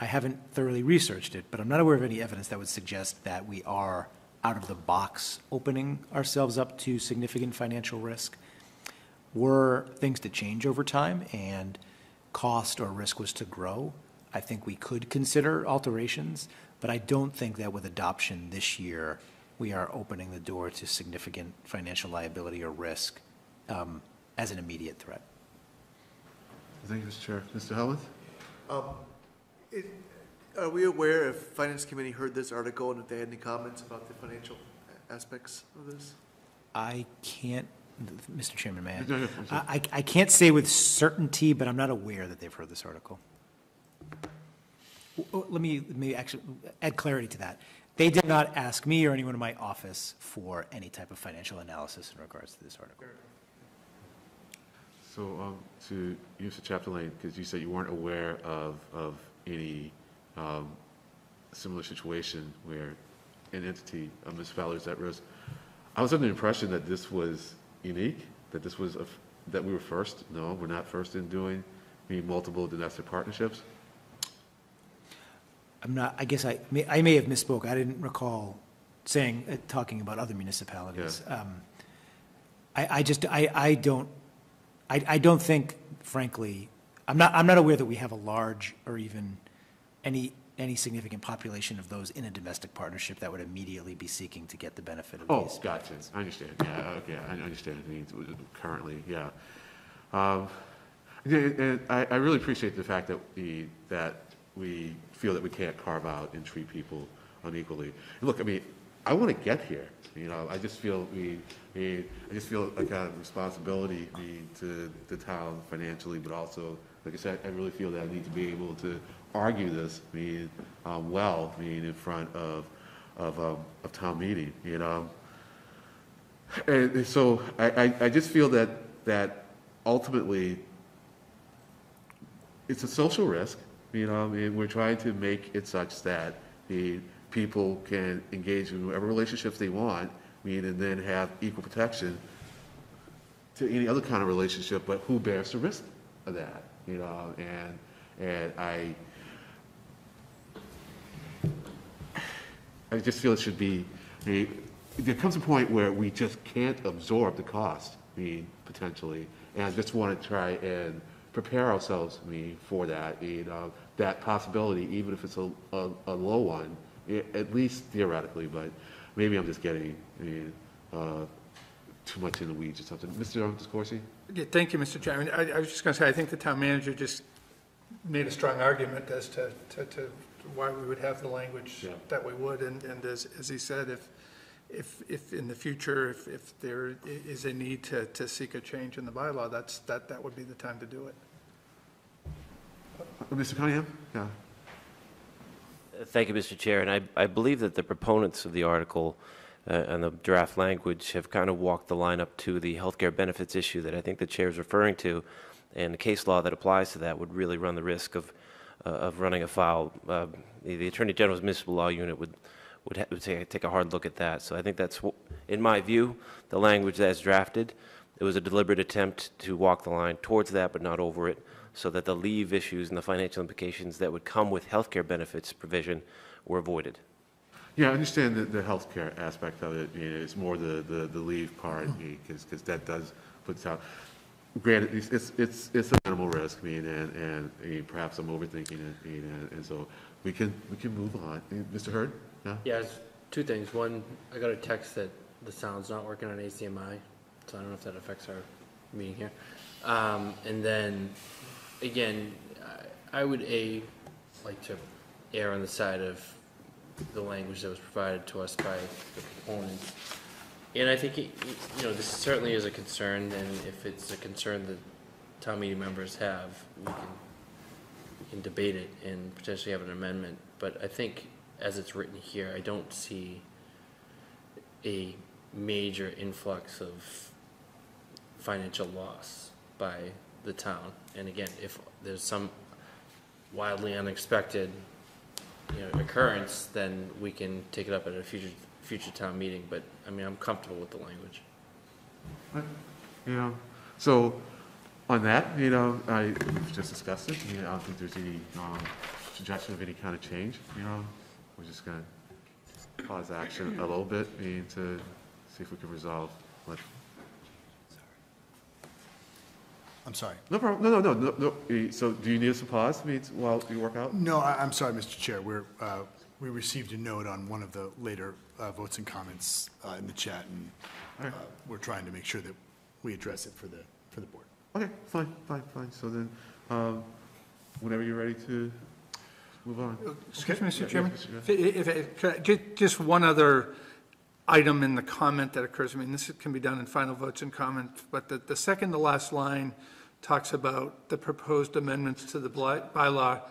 I haven't thoroughly researched it, but I'm not aware of any evidence that would suggest that we are out of the box opening ourselves up to significant financial risk. Were things to change over time and cost or risk was to grow, I think we could consider alterations, but I don't think that with adoption this year, we are opening the door to significant financial liability or risk. Um, as an immediate threat. Thank you, Mister Chair. Mister Helmuth? Um, it, are we aware if Finance Committee heard this article and if they had any comments about the financial aspects of this? I can't, Mister Chairman, may I? No, no, I, I can't say with certainty, but I'm not aware that they've heard this article. Let me, let me actually add clarity to that. They did not ask me or anyone in my office for any type of financial analysis in regards to this article. So um, to you, Mister Chapdelaine, because you said you weren't aware of, of any um, similar situation where an entity of Miz Fowler's at risk. I was under the impression that this was unique, that this was a, that we were first. No, we're not first in doing any multiple domestic partnerships. I'm not. I guess I may, I may have misspoke. I didn't recall saying uh, talking about other municipalities. Yeah. Um, I, I just I, I don't. I, I don't think, frankly, I'm not, I'm not aware that we have a large or even any, any significant population of those in a domestic partnership that would immediately be seeking to get the benefit of oh, these. Oh, gotcha. Benefits. I understand. Yeah, okay. I understand. Currently, yeah. Um, and I, I really appreciate the fact that we, that we feel that we can't carve out and treat people unequally. Look, I mean, I want to get here. You know, I just feel we, we I just feel a kind of responsibility we, to the town financially, but also, like I said, I really feel that I need to be able to argue this, we, um, well, we, in front of of um, of town meeting. You know, and, and so I, I I just feel that that ultimately it's a social risk. You know, I mean, we're trying to make it such that the people can engage in whatever relationships they want, I mean, and then have equal protection to any other kind of relationship. But who bears the risk of that? You know, and and I, I just feel it should be. I mean, there comes a point where we just can't absorb the cost. I mean, potentially, and I just want to try and prepare ourselves, I mean, for that, you know, that possibility, even if it's a, a, a low one, at least theoretically. But maybe I'm just getting, I mean, uh, too much in the weeds or something. Mister DeCourcy? Yeah, thank you, Mister Chairman. I, I was just going to say, I think the town manager just made a strong argument as to, to, to why we would have the language yeah. that we would, and, and as, as he said, if If, if in the future, if, if there is a need to, to seek a change in the bylaw, that's, that, that would be the time to do it. Mister Cunningham? Yeah. Thank you, Mister Chair. And I, I believe that the proponents of the article uh, and the draft language have kind of walked the line up to the healthcare benefits issue that I think the chair is referring to, and the case law that applies to that would really run the risk of, uh, of running afoul. Uh, the, the Attorney General's Municipal Law Unit would Would, ha would take, take a hard look at that. So I think that's, in my view, the language that is drafted. It was a deliberate attempt to walk the line towards that, but not over it, so that the leave issues and the financial implications that would come with healthcare benefits provision were avoided. Yeah, I understand the, the healthcare aspect of it. You know, it's more the, the, the leave part, because because that does put out. Granted, it's it's it's, it's a minimal risk. I mean, and and I mean, perhaps I'm overthinking it. I mean, and, and so we can we can move on. Mister Hurd. Yeah, yeah, it's two things. One, I got a text that the sound's not working on H D M I, so I don't know if that affects our meeting here. Um, and then, again, I, I would, A, like to err on the side of the language that was provided to us by the proponents. And I think, it, you know, this certainly is a concern, and if it's a concern that town meeting members have, we can, we can debate it and potentially have an amendment. But I think, as it's written here, I don't see a major influx of financial loss by the town. And again, if there's some wildly unexpected, you know, occurrence, then we can take it up at a future future town meeting. But I mean, I'm comfortable with the language. You know, so on that, you know, I just discussed it. You know, I don't think there's any um, suggestion of any kind of change. You know. We're just going to pause action a little bit, I mean, to see if we can resolve what. Sorry. I'm sorry. No problem. No, no, no, no, no. So, do you need us to pause, I mean, while you work out? No, I, I'm sorry, Mister Chair. We're uh, we received a note on one of the later uh, votes and comments uh, in the chat, and all right. uh, we're trying to make sure that we address it for the for the board. Okay, fine, fine, fine. So then, um, whenever you're ready to. Move on. Excuse me, Mister Chairman. Yeah, yeah, if, if, if, just, just one other item in the comment that occurs. I mean, this can be done in final votes and comment, but the, the second to last line talks about the proposed amendments to the bylaw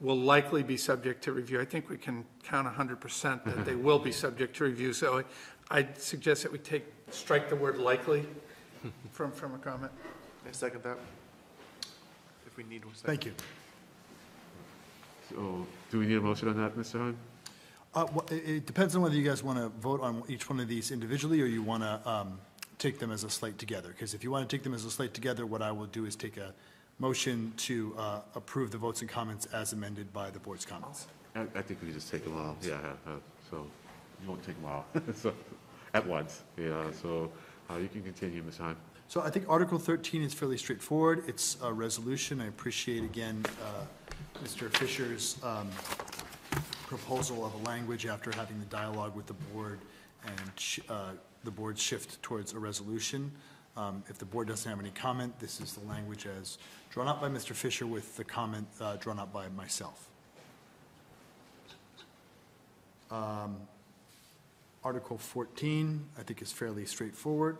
will likely be subject to review. I think we can count one hundred percent that they will be subject to review. So I, I'd suggest that we take strike the word likely from, from a comment. I second that. If we need one second. Thank you. So, do we need a motion on that, Mister Hahn? Uh, well, it depends on whether you guys want to vote on each one of these individually or you want to um, take them as a slate together. Because if you want to take them as a slate together, what I will do is take a motion to uh, approve the votes and comments as amended by the board's comments. I, I think we just take them all. Yeah, uh, so you won't take them all so, at once. Yeah, so uh, you can continue, Miz Hahn. So I think Article thirteen is fairly straightforward. It's a resolution. I appreciate, again, uh, Mister Fisher's um, proposal of a language after having the dialogue with the board and sh uh, the board's shift towards a resolution. Um, if the board doesn't have any comment, this is the language as drawn up by Mister Fisher with the comment uh, drawn up by myself. Um, Article fourteen, I think, is fairly straightforward.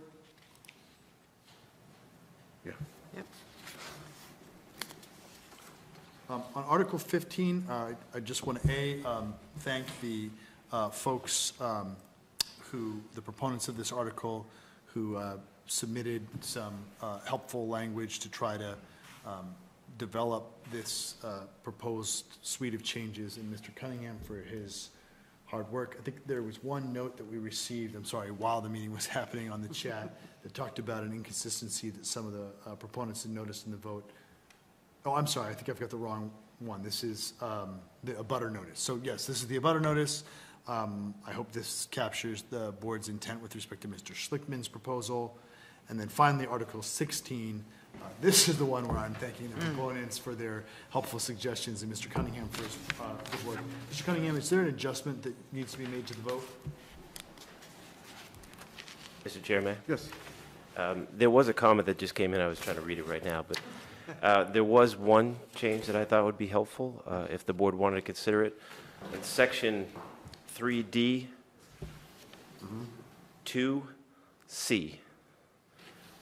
Yeah. Yep. Um, on Article fifteen, uh, I, I just want to a um, thank the uh, folks um, who, the proponents of this article, who uh, submitted some uh, helpful language to try to um, develop this uh, proposed suite of changes, and Mister Cunningham for his hard work. I think there was one note that we received, I'm sorry, while the meeting was happening on the chat, that talked about an inconsistency that some of the uh, proponents had noticed in the vote. Oh, I'm sorry, I think I've got the wrong one. This is um, the abutter notice. So yes, this is the abutter notice. Um, I hope this captures the board's intent with respect to Mister Schlickman's proposal. And then finally, Article sixteen. Uh, this is the one where I'm thanking the proponents for their helpful suggestions and Mister Cunningham for his uh, work. Mister Cunningham, is there an adjustment that needs to be made to the vote? Mister Chairman? Yes. Um, there was a comment that just came in. I was trying to read it right now, but uh, there was one change that I thought would be helpful uh, if the board wanted to consider it. In Section three D, mm-hmm. two C.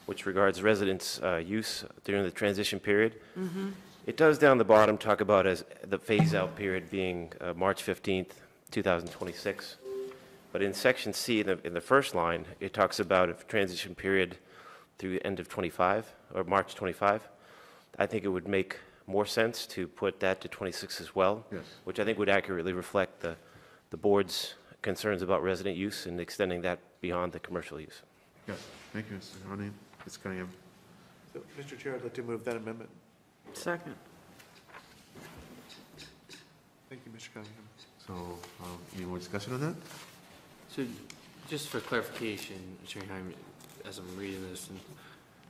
Which regards residents' uh, use during the transition period. Mm-hmm. It does down the bottom talk about as the phase-out period being uh, March fifteenth, two thousand twenty-six. But in Section C, in the, in the first line, it talks about a transition period through the end of twenty-five or March twenty-five. I think it would make more sense to put that to twenty-six as well, yes. Which I think would accurately reflect the, the board's concerns about resident use and extending that beyond the commercial use. Yes, thank you, Mister Cunningham. Mister Cunningham. So, Mister Chair, I'd like to move that amendment. Second. Thank you, Mister Cunningham. So, um, any more discussion on that? So, just for clarification, Mister Cunningham, as I'm reading this, and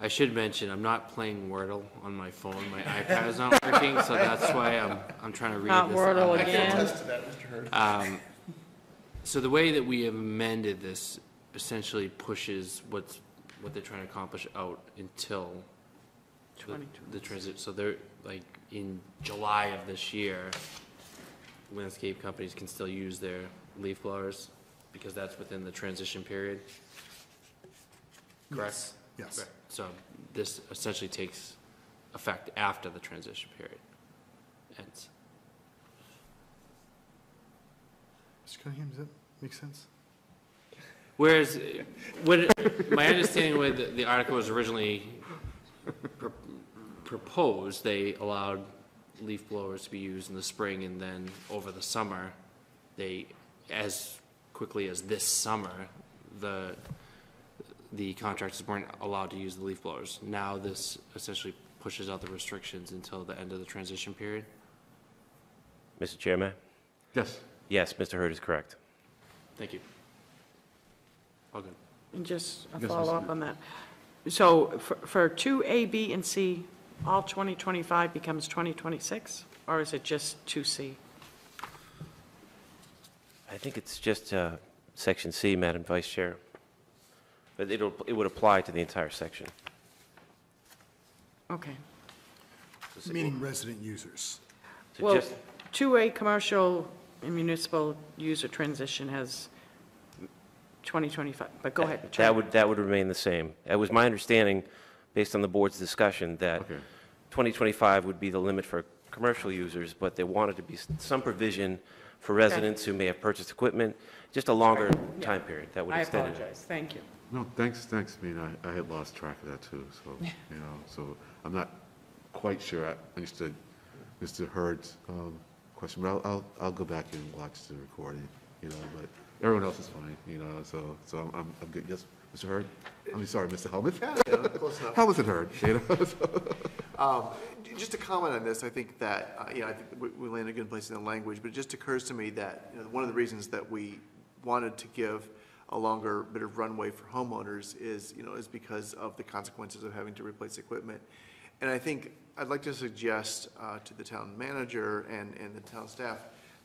I should mention I'm not playing Wordle on my phone. My iPad is not working, so that's why I'm I'm trying to read not this. Wordle out. Again. I can attest to that, Mister Hurd. Um, so the way that we have amended this essentially pushes what's what they're trying to accomplish out until the, the transit. So they're like in July of this year, landscape companies can still use their leaf blowers because that's within the transition period. Correct? Yes. Yes. Correct. So this essentially takes effect after the transition period ends. Mister Cunningham, does that make sense? Whereas, when, my understanding when the, the article was originally pr proposed, they allowed leaf blowers to be used in the spring, and then over the summer, they, as quickly as this summer, the the contractors weren't allowed to use the leaf blowers. Now this essentially pushes out the restrictions until the end of the transition period. Mister Chairman? Yes. Yes, Mister Hurd is correct. Thank you. Okay. And just a follow-up on that. So for, for two A, B, and C, all twenty twenty-five becomes twenty twenty-six, or is it just two C? I think it's just uh, Section C, Madam Vice Chair. But it'll, it would apply to the entire section. Okay. So meaning resident users. So well, two A, commercial and municipal user transition has twenty twenty-five, but go ahead. That would that would remain the same. It was my understanding, based on the board's discussion, that okay. twenty twenty-five would be the limit for commercial users, but there wanted to be some provision for residents okay. who may have purchased equipment, just a longer yeah. time period that would I extend apologize. It. I apologize. Thank you. No, thanks. Thanks. I mean, I, I had lost track of that too. So you know, so I'm not quite sure I understood Mister Hurd's um, question, but I'll, I'll I'll go back and watch the recording. You know, but. Everyone else is fine, you know, so so I'm, I'm, I'm good. Yes, Mister Hurd? I mean, sorry, Mister Helmuth. Yeah, yeah, close enough. How was it Hurd? You know, so. um, just to comment on this, I think that, uh, you know, I think we, we land a good place in the language, but it just occurs to me that you know, one of the reasons that we wanted to give a longer bit of runway for homeowners is, you know, is because of the consequences of having to replace equipment. And I think I'd like to suggest uh, to the town manager and, and the town staff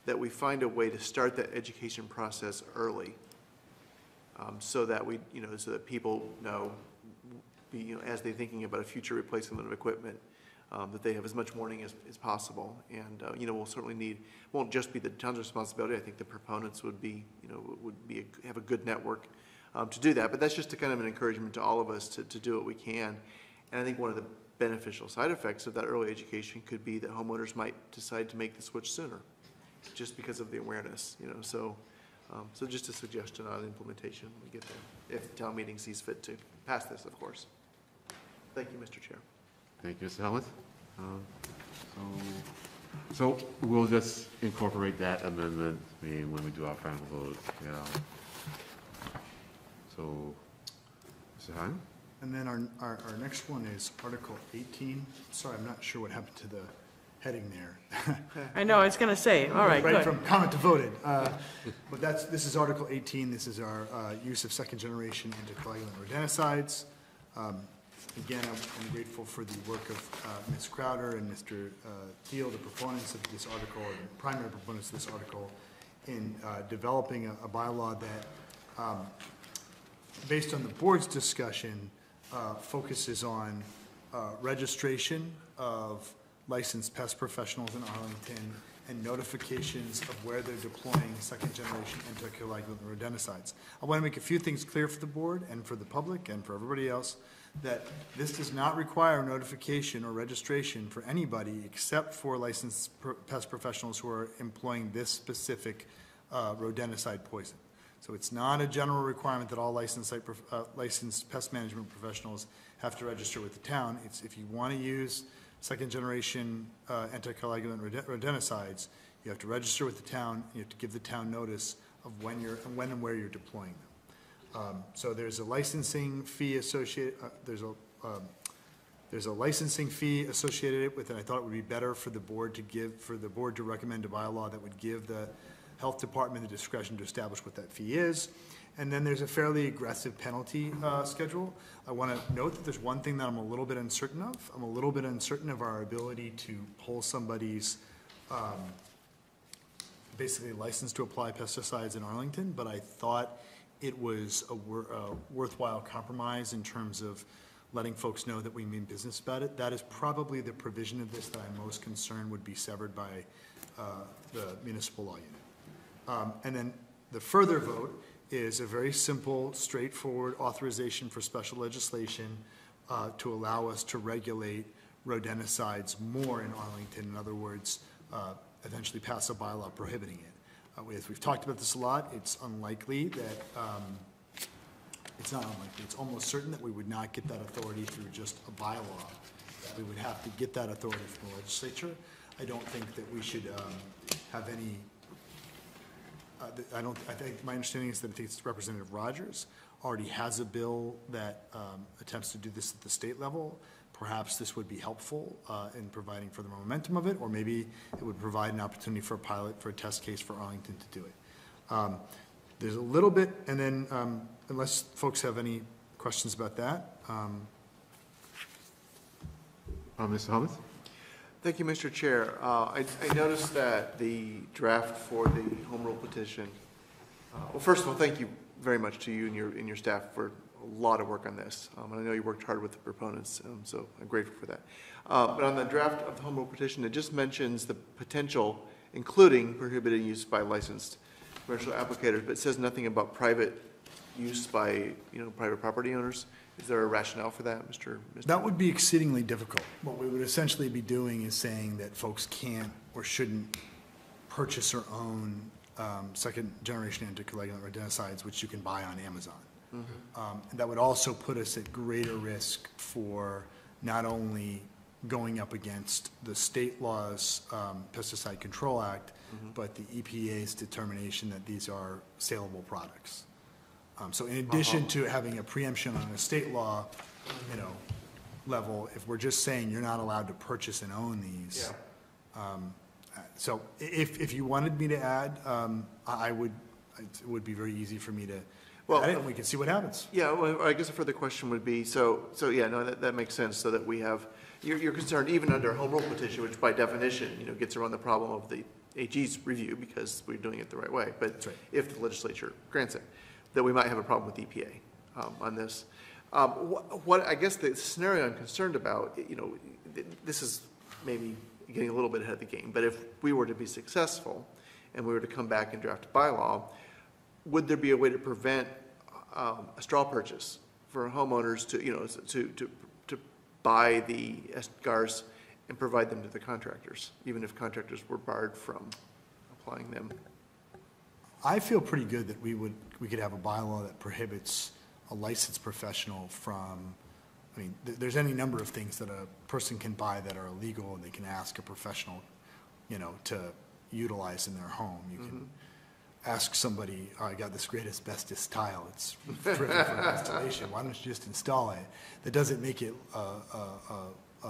that we find a way to start that education process early, um, so that we, you know, so that people know, be, you know, as they're thinking about a future replacement of equipment, um, that they have as much warning as, as possible. And uh, you know, we'll certainly need. Won't just be the town's responsibility. I think the proponents would be, you know, would be a, have a good network um, to do that. But that's just a kind of an encouragement to all of us to to do what we can. And I think one of the beneficial side effects of that early education could be that homeowners might decide to make the switch sooner, just because of the awareness, you know, so um, so just a suggestion on implementation when we get there, if the town meeting sees fit to pass this, of course. Thank you, Mister Chair. Thank you, Mister Helmuth. Uh, so, so we'll just incorporate that amendment when we do our final vote. You know. So, Mister Heim? And then our, our, our next one is Article eighteen. Sorry, I'm not sure what happened to the heading there. I know, I was going to say, all right, right, good. From comment to voted. Uh, but that's, this is Article eighteen. This is our uh, use of second generation anticoagulant rodenticides. Um, again, I'm, I'm grateful for the work of uh, Miz Crowder and Mister Uh, Thiel, the proponents of this article, and primary proponents of this article, in uh, developing a, a bylaw that, um, based on the board's discussion, Uh, focuses on uh, registration of licensed pest professionals in Arlington and notifications of where they're deploying second-generation anticoagulant rodenticides. I want to make a few things clear for the board and for the public and for everybody else that this does not require notification or registration for anybody except for licensed pr pest professionals who are employing this specific uh, rodenticide poison. So it's not a general requirement that all licensed, uh, licensed pest management professionals have to register with the town. It's if you want to use second generation uh, anticoagulant rodenticides, you have to register with the town. You have to give the town notice of when you're and when and where you're deploying them. Um, so there's a licensing fee associated. Uh, there's a um, there's a licensing fee associated with it. I thought it would be better for the board to give for the board to recommend a bylaw that would give the Health Department the discretion to establish what that fee is. And then there's a fairly aggressive penalty uh, schedule. I want to note that there's one thing that I'm a little bit uncertain of. I'm a little bit uncertain of our ability to pull somebody's um, basically license to apply pesticides in Arlington, but I thought it was a wor uh, worthwhile compromise in terms of letting folks know that we mean business about it. That is probably the provision of this that I'm most concerned would be severed by uh, the municipal law unit. Um, and then the further vote is a very simple, straightforward authorization for special legislation uh, to allow us to regulate rodenticides more in Arlington. In other words, uh, eventually pass a bylaw prohibiting it. Uh, as we've talked about this a lot, it's unlikely that, um, it's not unlikely, it's almost certain that we would not get that authority through just a bylaw. We would have to get that authority from the legislature. I don't think that we should um, have any I don't. I think my understanding is that I think it's Representative Rogers already has a bill that um, attempts to do this at the state level. Perhaps this would be helpful uh, in providing for the momentum of it, or maybe it would provide an opportunity for a pilot for a test case for Arlington to do it. Um, there's a little bit, and then um, unless folks have any questions about that, um, uh, Mister Helmuth. Thank you, Mister Chair. Uh, I, I noticed that the draft for the home rule petition. Uh, well, first of all, thank you very much to you and your and your staff for a lot of work on this. Um, and I know you worked hard with the proponents, um, so I'm grateful for that. Uh, but on the draft of the home rule petition, it just mentions the potential, including prohibited use by licensed commercial applicators, but it says nothing about private use by you know private property owners. Is there a rationale for that, Mister Mister That would be exceedingly difficult. What we would essentially be doing is saying that folks can't or shouldn't purchase or own um, second-generation anticoagulant rodenticides, which you can buy on Amazon. Mm-hmm. um, and that would also put us at greater risk for not only going up against the state law's um, Pesticide Control Act, mm-hmm. but the E P A's determination that these are saleable products. Um, so in addition to having a preemption on a state law, you know, level, if we're just saying you're not allowed to purchase and own these, yeah. um, so if if you wanted me to add, um, I would, it would be very easy for me to. Well, add it and we can see what happens. Yeah, well, I guess a further question would be so so yeah no that that makes sense so that we have you're, you're concerned even under a home rule petition, which by definition you know gets around the problem of the A G's review because we're doing it the right way, but that's right. If the legislature grants it. That we might have a problem with E P A um, on this. Um, wh what I guess the scenario I'm concerned about, you know, th this is maybe getting a little bit ahead of the game, but if we were to be successful and we were to come back and draft a bylaw, would there be a way to prevent um, a straw purchase for homeowners to, you know, to, to, to buy the S G A Rs and provide them to the contractors, even if contractors were barred from applying them? I feel pretty good that we would we could have a bylaw that prohibits a licensed professional from I mean, th there's any number of things that a person can buy that are illegal, and they can ask a professional, you know, to utilize in their home. You can mm-hmm. ask somebody, oh, I got this great asbestos tile. It's terrific for installation. Why don't you just install it? That doesn't make it uh, uh, uh, uh,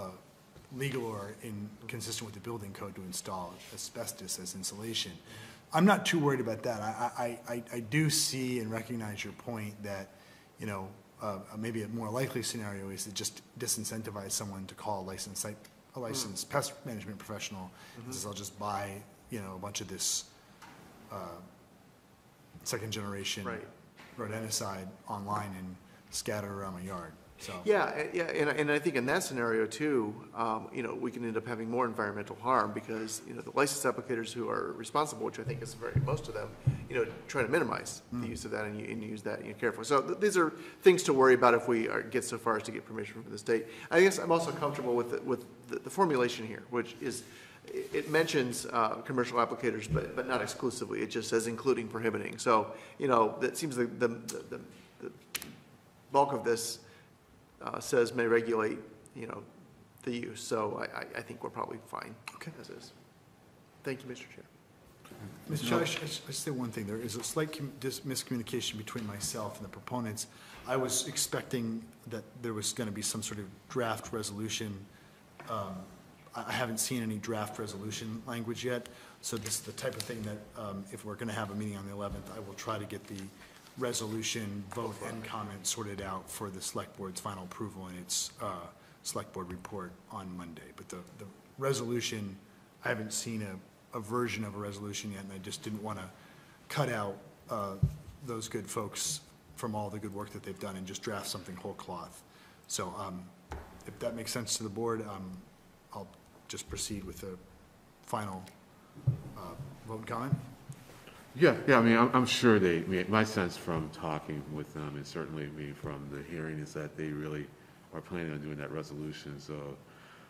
legal or in consistent with the building code to install asbestos as insulation. I'm not too worried about that. I, I, I do see and recognize your point that, you know, uh, maybe a more likely scenario is to just disincentivize someone to call a licensed, site, a licensed mm-hmm. pest management professional mm-hmm. and says, I'll just buy, you know, a bunch of this uh, second generation right. rodenticide online and scatter around my yard. So. Yeah, yeah, and, and I think in that scenario too, um, you know, we can end up having more environmental harm because you know the license applicators who are responsible, which I think is very most of them, you know, try to minimize mm. the use of that and, you, and use that you know, carefully. So th these are things to worry about if we are, get so far as to get permission from the state. I guess I'm also comfortable with the, with the, the formulation here, which is it, it mentions uh, commercial applicators, but but not exclusively. It just says including prohibiting. So you know that seems the the, the, the bulk of this. Uh, says may regulate, you know, the use. So I, I, I think we're probably fine okay. as is. Thank you, Mister Chair. Mister Chair, I should, I should say one thing. There is a slight miscommunication between myself and the proponents. I was expecting that there was going to be some sort of draft resolution. Um, I haven't seen any draft resolution language yet. So this is the type of thing that um, if we're going to have a meeting on the eleventh, I will try to get the resolution, vote, and comment sorted out for the select board's final approval in its uh, select board report on Monday. But the, the resolution, I haven't seen a, a version of a resolution yet, and I just didn't want to cut out uh, those good folks from all the good work that they've done and just draft something whole cloth. So um, if that makes sense to the board, um, I'll just proceed with the final uh, vote and comment. Yeah, yeah. I mean, I'm, I'm sure they. I mean, my sense from talking with them, and certainly I mean, from the hearing, is that they really are planning on doing that resolution. So,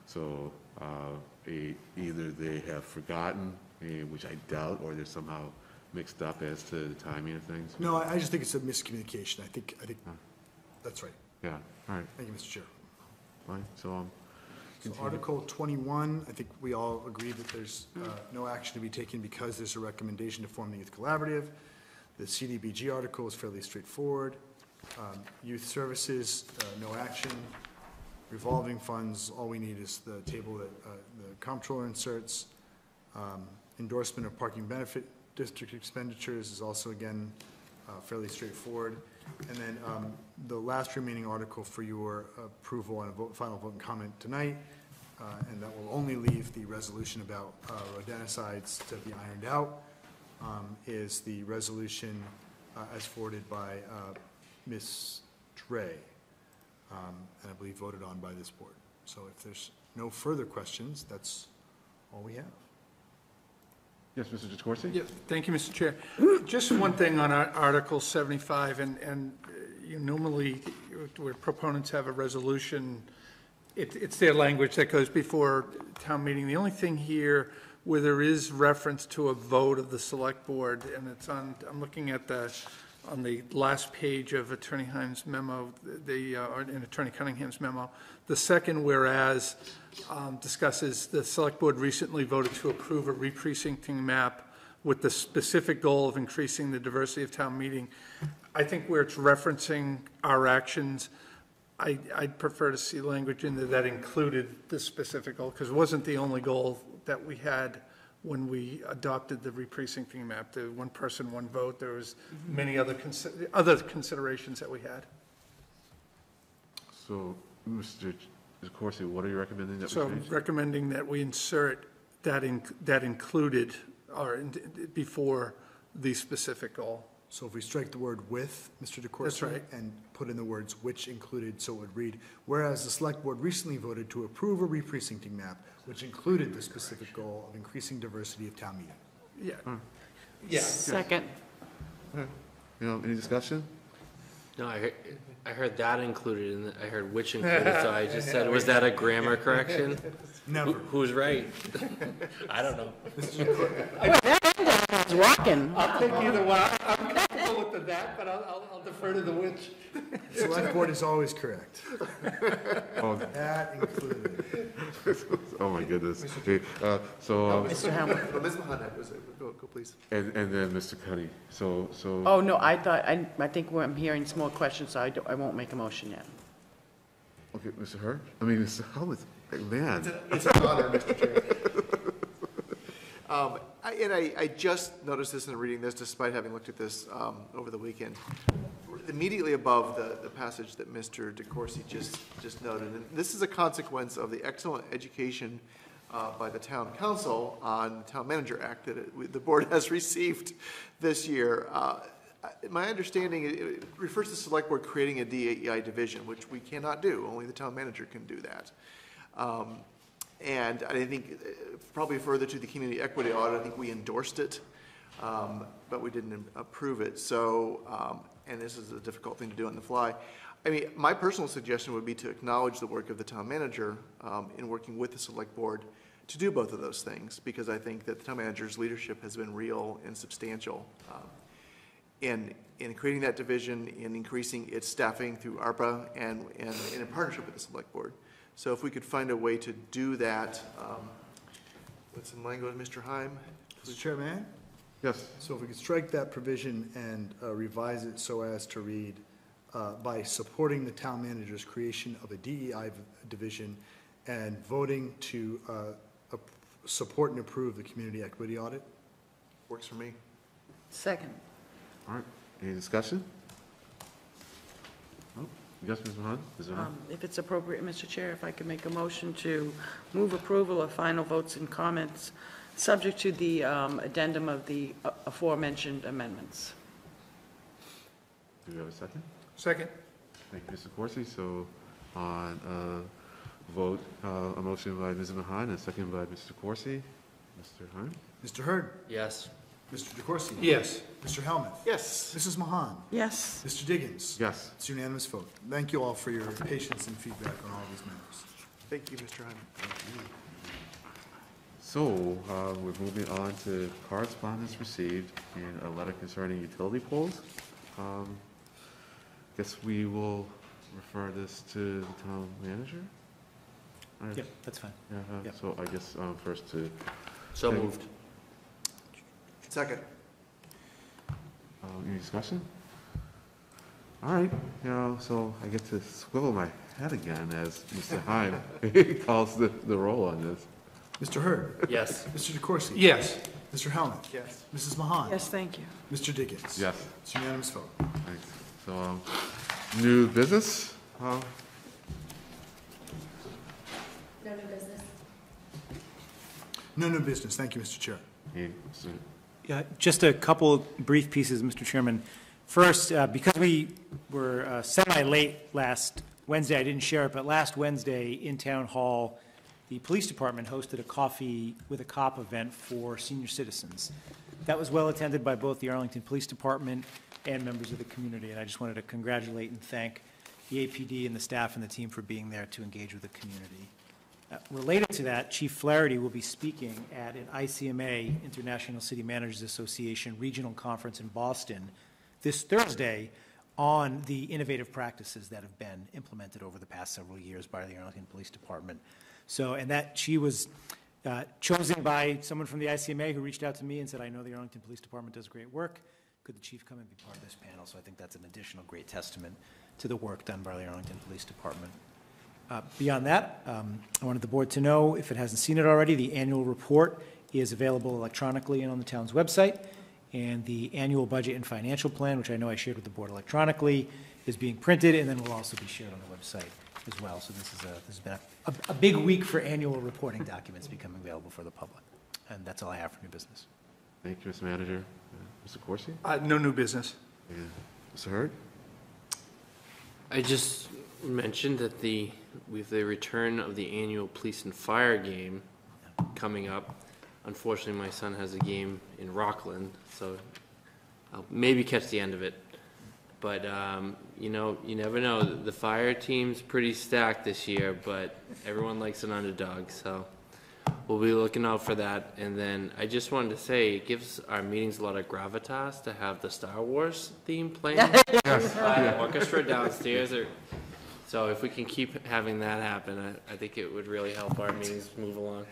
so uh, a, either they have forgotten, I mean, which I doubt, or they're somehow mixed up as to the timing of things. No, I, I just think it's a miscommunication. I think, I think huh. that's right. Yeah. All right. Thank you, Mister Chair. Fine. So, um, so Article twenty-one, I think we all agree that there's uh, no action to be taken because there's a recommendation to form the Youth Collaborative. The C D B G article is fairly straightforward. Um, youth Services, uh, no action. Revolving funds, all we need is the table that uh, the comptroller inserts. Um, endorsement of parking benefit district expenditures is also, again, uh, fairly straightforward. And then um, the last remaining article for your approval and a vote, final vote and comment tonight, uh, and that will only leave the resolution about uh, rodenticides to be ironed out, um, is the resolution uh, as forwarded by uh, Miz Dre, um, and I believe voted on by this board. So if there's no further questions, that's all we have. Yes, Mister DeCourcy? Yeah, thank you, Mister Chair. Just one thing on our Article seventy-five, and, and uh, you normally, where proponents have a resolution, it, it's their language that goes before town meeting. The only thing here where there is reference to a vote of the select board, and it's on, I'm looking at the, on the last page of Attorney Heim's memo, the, uh, and Attorney Cunningham's memo, the second whereas, Um, discusses the select board recently voted to approve a re-precincting map with the specific goal of increasing the diversity of town meeting. I think where it's referencing our actions, I, I'd prefer to see language in there that included this specific goal, because it wasn't the only goal that we had when we adopted the re-precincting map. The one person, one vote, there was many other, cons other considerations that we had. So, Mister Of course, what are you recommending that so we change? So recommending that we insert that in, that included or in, before the specific goal. So if we strike the word with, Mister DeCourcy, that's right, and put in the words which included, so it would read, whereas the select board recently voted to approve a re-precincting map, which included the specific goal of increasing diversity of town meeting. Yeah. Huh. Yeah. Second. Right. You know, any discussion? No, I heard, I heard that included, and I heard which included, so I just said, was that a grammar correction? Never. Who, who's right? I don't know. Well, that was rocking. I'll take either one. I'm comfortable with the that, but I'll, I'll, I'll defer to the witch. Select board is always correct. Oh. That included. Oh my goodness. Okay, uh, so uh, Mister Hamlet, Miz Mahan, go, go please. And and then Mister Cuddy. So so. Oh no, I thought I I think I'm hearing some more questions, so I don't, I won't make a motion yet. Okay, Mister Hurd. I mean, Mister Helmuth. Man, it's, a, it's an honor, Mister Chair. Um, I, and I, I just noticed this in reading this, despite having looked at this um, over the weekend. Immediately above the, the passage that Mister DeCourcy just just noted, and this is a consequence of the excellent education uh, by the Town Council on the Town Manager Act that it, the board has received this year. Uh, my understanding, it, it refers to Select Board creating a D A E I division, which we cannot do. Only the Town Manager can do that. Um, and I think probably further to the community equity audit, I think we endorsed it, um, but we didn't approve it. So, um, and this is a difficult thing to do on the fly. I mean, my personal suggestion would be to acknowledge the work of the town manager um, in working with the select board to do both of those things, because I think that the town manager's leadership has been real and substantial um, in in creating that division, in increasing its staffing through ARPA, and, and, and in partnership with the select board. So if we could find a way to do that, um, what's in language, Mister Heim? Mister Chairman? Yes. So if we could strike that provision and uh, revise it so as to read, uh, by supporting the town manager's creation of a D E I division and voting to uh, support and approve the community equity audit. Works for me. Second. All right, any discussion? Yes, Miz Mahan. Miz Mahan. Um, if it's appropriate, Mister Chair, if I could make a motion to move approval of final votes and comments subject to the um, addendum of the uh, aforementioned amendments. Do we have a second? Second. Thank you, Mister DeCourcy. So on uh, vote, uh, a motion by Miz Mahan and a second by Mister DeCourcy. Mister Heim? Mister Hurd? Yes. Mister DeCourcy? Yes. Mister Helmuth? Yes. Missus Mahan? Yes. Mister Diggins? Yes. It's unanimous vote. Thank you all for your patience and feedback on all these matters. Thank you, Mister Hyman. So uh, we're moving on to correspondence received and a letter concerning utility poles. Um, guess we will refer this to the town manager. Right. Yep, that's fine. Uh, yep. So I guess um, first to. So take, moved. Second. Uh, any discussion? All right. You know, so I get to swivel my head again as Mister Heim calls the, the roll on this. Mister Hurd? Yes. Mister DeCourcy? Yes. Mister Helmuth? Yes. Missus Mahan? Yes, thank you. Mister Diggins? Yes. It's unanimous vote. Thanks. So, um, new business? Uh, no new business. No new business. Thank you, Mister Chair. Hey, Mister Yeah, just a couple brief pieces, Mister Chairman. First, uh, because we were uh, semi-late last Wednesday, I didn't share it, but last Wednesday in Town Hall, the police department hosted a Coffee with a Cop event for senior citizens. That was well attended by both the Arlington Police Department and members of the community, and I just wanted to congratulate and thank the A P D and the staff and the team for being there to engage with the community. Uh, related to that, Chief Flaherty will be speaking at an I C M A, International City Managers Association, regional conference in Boston this Thursday on the innovative practices that have been implemented over the past several years by the Arlington Police Department. So, and that she was uh, chosen by someone from the I C M A who reached out to me and said, I know the Arlington Police Department does great work. Could the chief come and be part of this panel? So I think that's an additional great testament to the work done by the Arlington Police Department. Uh, beyond that, um, I wanted the board to know, if it hasn't seen it already, the annual report is available electronically and on the town's website, and the annual budget and financial plan, which I know I shared with the board electronically, is being printed and then will also be shared on the website as well. So this, is a, this has been a, a, a big week for annual reporting documents becoming available for the public, and that's all I have for new business. Thank you, Mister Manager. Uh, Mister Corsi? Uh, no new business. Yeah. Mister Hurd? I just mentioned that the with the return of the annual police and fire game coming up. Unfortunately, my son has a game in Rockland, so I'll maybe catch the end of it. But, um, you know, you never know. The fire team's pretty stacked this year, but everyone likes an underdog, so we'll be looking out for that. And then I just wanted to say, it gives our meetings a lot of gravitas to have the Star Wars theme playing. Yes. uh, orchestra downstairs. Or, so if we can keep having that happen, I, I think it would really help our meetings move along.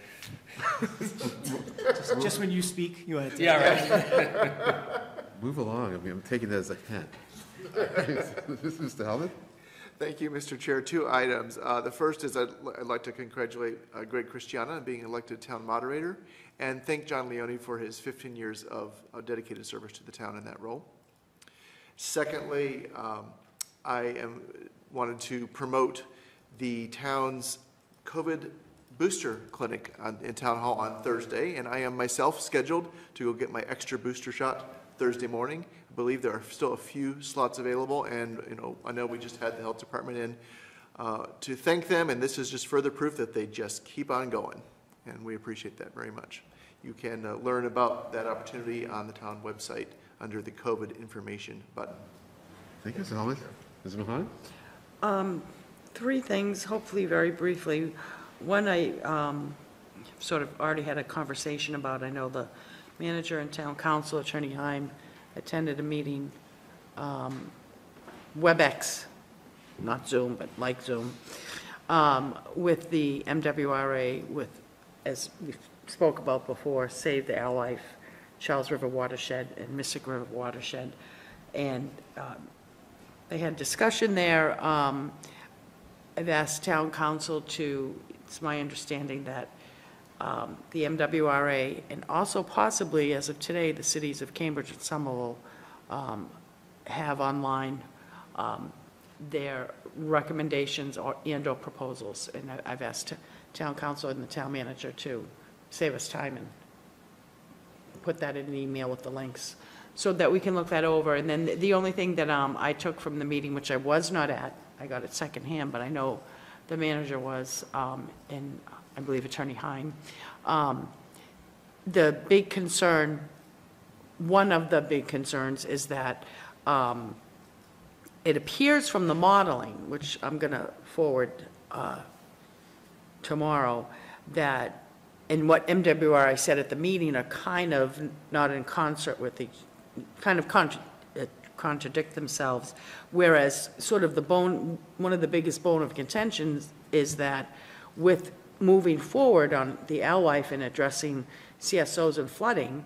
just, just when you speak, you want to yeah, right. Move along. I mean, I'm taking that as a hint. Mister Helmuth? Thank you, Mister Chair. Two items. Uh, the first is I'd, I'd like to congratulate uh, Greg Christiana on being elected town moderator, and thank John Leone for his fifteen years of, of dedicated service to the town in that role. Secondly, um, I am, wanted to promote the town's COVID booster clinic on, in Town Hall on Thursday, and I am myself scheduled to go get my extra booster shot Thursday morning. I believe there are still a few slots available, and you know, I know we just had the health department in uh, to thank them, and this is just further proof that they just keep on going, and we appreciate that very much. You can uh, learn about that opportunity on the town website under the COVID information button. Thank you, Miz Mahan. Um, three things, hopefully very briefly. One I um, sort of already had a conversation about. I know the manager and town council, Attorney Heim, attended a meeting, um, WebEx, not Zoom, but like Zoom, um, with the M W R A, with, as we spoke about before, Save the Our Life, Charles River Watershed, and Mystic River Watershed. And um, they had discussion there. Um, I've asked town council to, it's my understanding that Um, the M W R A, and also possibly, as of today, the cities of Cambridge and Somerville um, have online um, their recommendations or, and or proposals. And I, I've asked town council and the town manager to save us time and put that in an email with the links so that we can look that over. And then the, the only thing that um, I took from the meeting, which I was not at, I got it secondhand, but I know the manager was, um, in I believe Attorney Heim, um, the big concern, one of the big concerns is that um, it appears from the modeling, which I'm going to forward uh, tomorrow, that, and what M W R I said at the meeting are kind of not in concert with each, kind of contra uh, contradict themselves, whereas sort of the bone, one of the biggest bone of contentions is that with moving forward on the Our Life and addressing C S Os and flooding,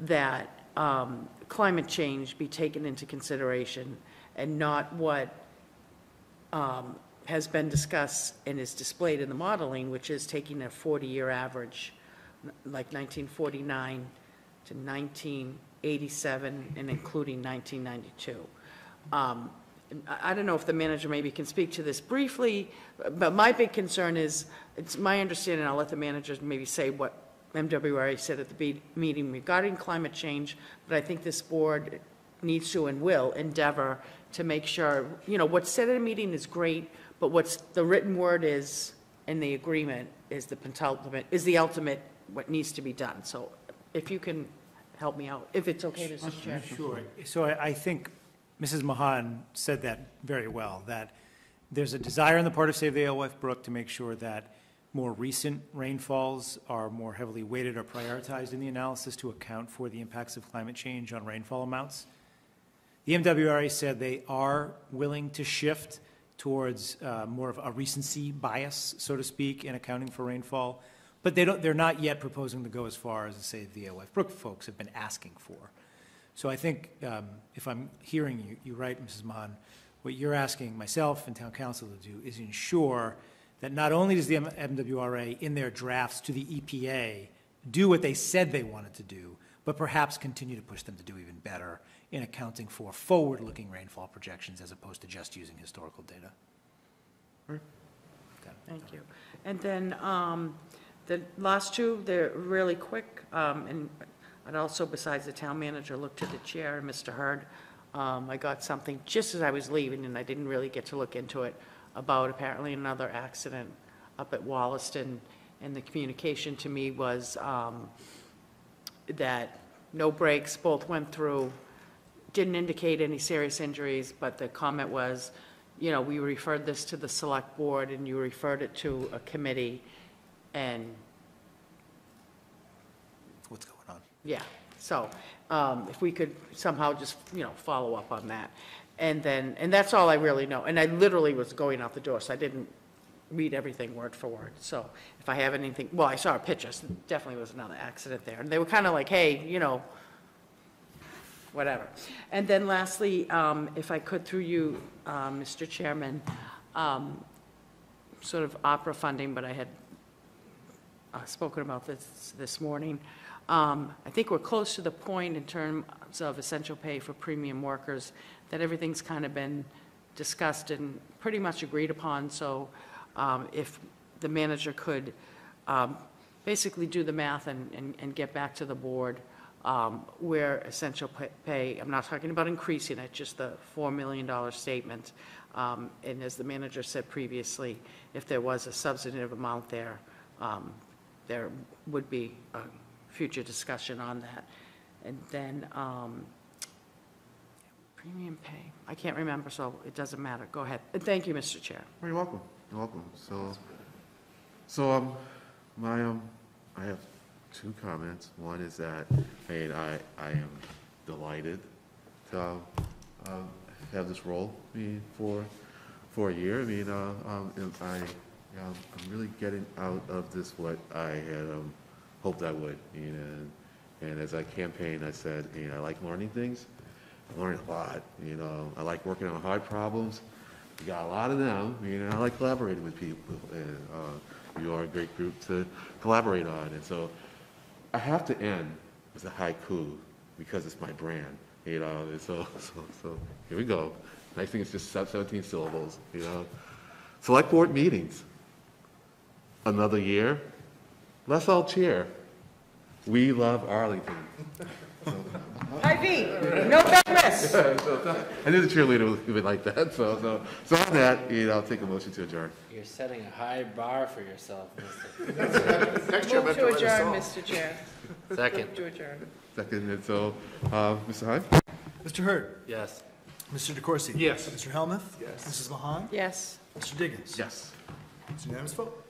that um, climate change be taken into consideration and not what um, has been discussed and is displayed in the modeling, which is taking a forty year average, like nineteen forty-nine to nineteen eighty-seven and including nineteen ninety-two. Um, I don't know if the manager maybe can speak to this briefly, but my big concern is, it's my understanding, I'll let the manager maybe say what M W R A said at the meeting regarding climate change, but I think this board needs to and will endeavor to make sure, you know, what's said at a meeting is great, but what's the written word is in the agreement is the penultimate, is the ultimate what needs to be done. So if you can help me out, if it's okay to suggest. Sure. So I, I think Missus Mahan said that very well, that there's a desire on the part of Save the Alewife Brook to make sure that more recent rainfalls are more heavily weighted or prioritized in the analysis to account for the impacts of climate change on rainfall amounts. The M W R A said they are willing to shift towards uh, more of a recency bias, so to speak, in accounting for rainfall, but they don't, they're not yet proposing to go as far as the Save the Alewife Brook folks have been asking for. So I think um, if I'm hearing you, you right, Missus Mahan, what you're asking myself and town council to do is ensure that not only does the M W R A in their drafts to the E P A do what they said they wanted to do, but perhaps continue to push them to do even better in accounting for forward-looking rainfall projections as opposed to just using historical data. Right. Okay. Thank you. And then um, the last two, they're really quick, um, and. And also, besides the town manager, looked to the chair, Mister Hurd. Um, I got something just as I was leaving, and I didn't really get to look into it, about apparently another accident up at Wollaston. And the communication to me was um, that no brakes, both went through, didn't indicate any serious injuries, but the comment was, you know, we referred this to the select board, and you referred it to a committee, and Yeah, so um, if we could somehow just, you know, follow up on that. And then, and that's all I really know. And I literally was going out the door, so I didn't read everything word for word. So if I have anything, well, I saw a picture, so definitely was another accident there. And they were kind of like, hey, you know, whatever. And then lastly, um, if I could, through you, uh, Mister Chairman, um, sort of opera funding, but I had uh, spoken about this this morning. Um, I think we're close to the point in terms of essential pay for premium workers that everything's kind of been discussed and pretty much agreed upon. So um, if the manager could um, basically do the math and, and, and get back to the board um, where essential pay, I'm not talking about increasing it, just the four million dollar statement. Um, and as the manager said previously, if there was a substantive amount there, um, there would be a future discussion on that. And then um, premium pay, I can't remember, so it doesn't matter. Go ahead. Thank you, Mister Chair. Well, you're welcome. You're welcome. So, so um, my um, I have two comments. One is that I mean, I I am delighted to um, um, have this role. I mean, for for a year. I mean, uh, um, I um, I'm really getting out of this what I had. Um, hoped I would, you know, and as I campaigned, I said, you know, I like learning things. I learned a lot, you know. I like working on hard problems. We got a lot of them, you know. I like collaborating with people, and uh, you are a great group to collaborate on. And so I have to end with a haiku because it's my brand, you know. And so, so, so here we go. Nice thing is just seventeen syllables, you know. Select board meetings. Another year. Let's all cheer. We love Arlington. I V, no business. So, I knew the cheerleader would like that. So, so, so on that, you know, I'll take a motion to adjourn. You're setting a high bar for yourself, Mister Next year, move to adjourn, Mister Chair. Second. Move to adjourn. Second. And so, uh, Mister Heim? Mister Hurd? Yes. Mister DeCourcy? Yes. Mister Helmuth? Yes. Missus Mahan? Yes. Mister Diggins? Yes. It's unanimous vote.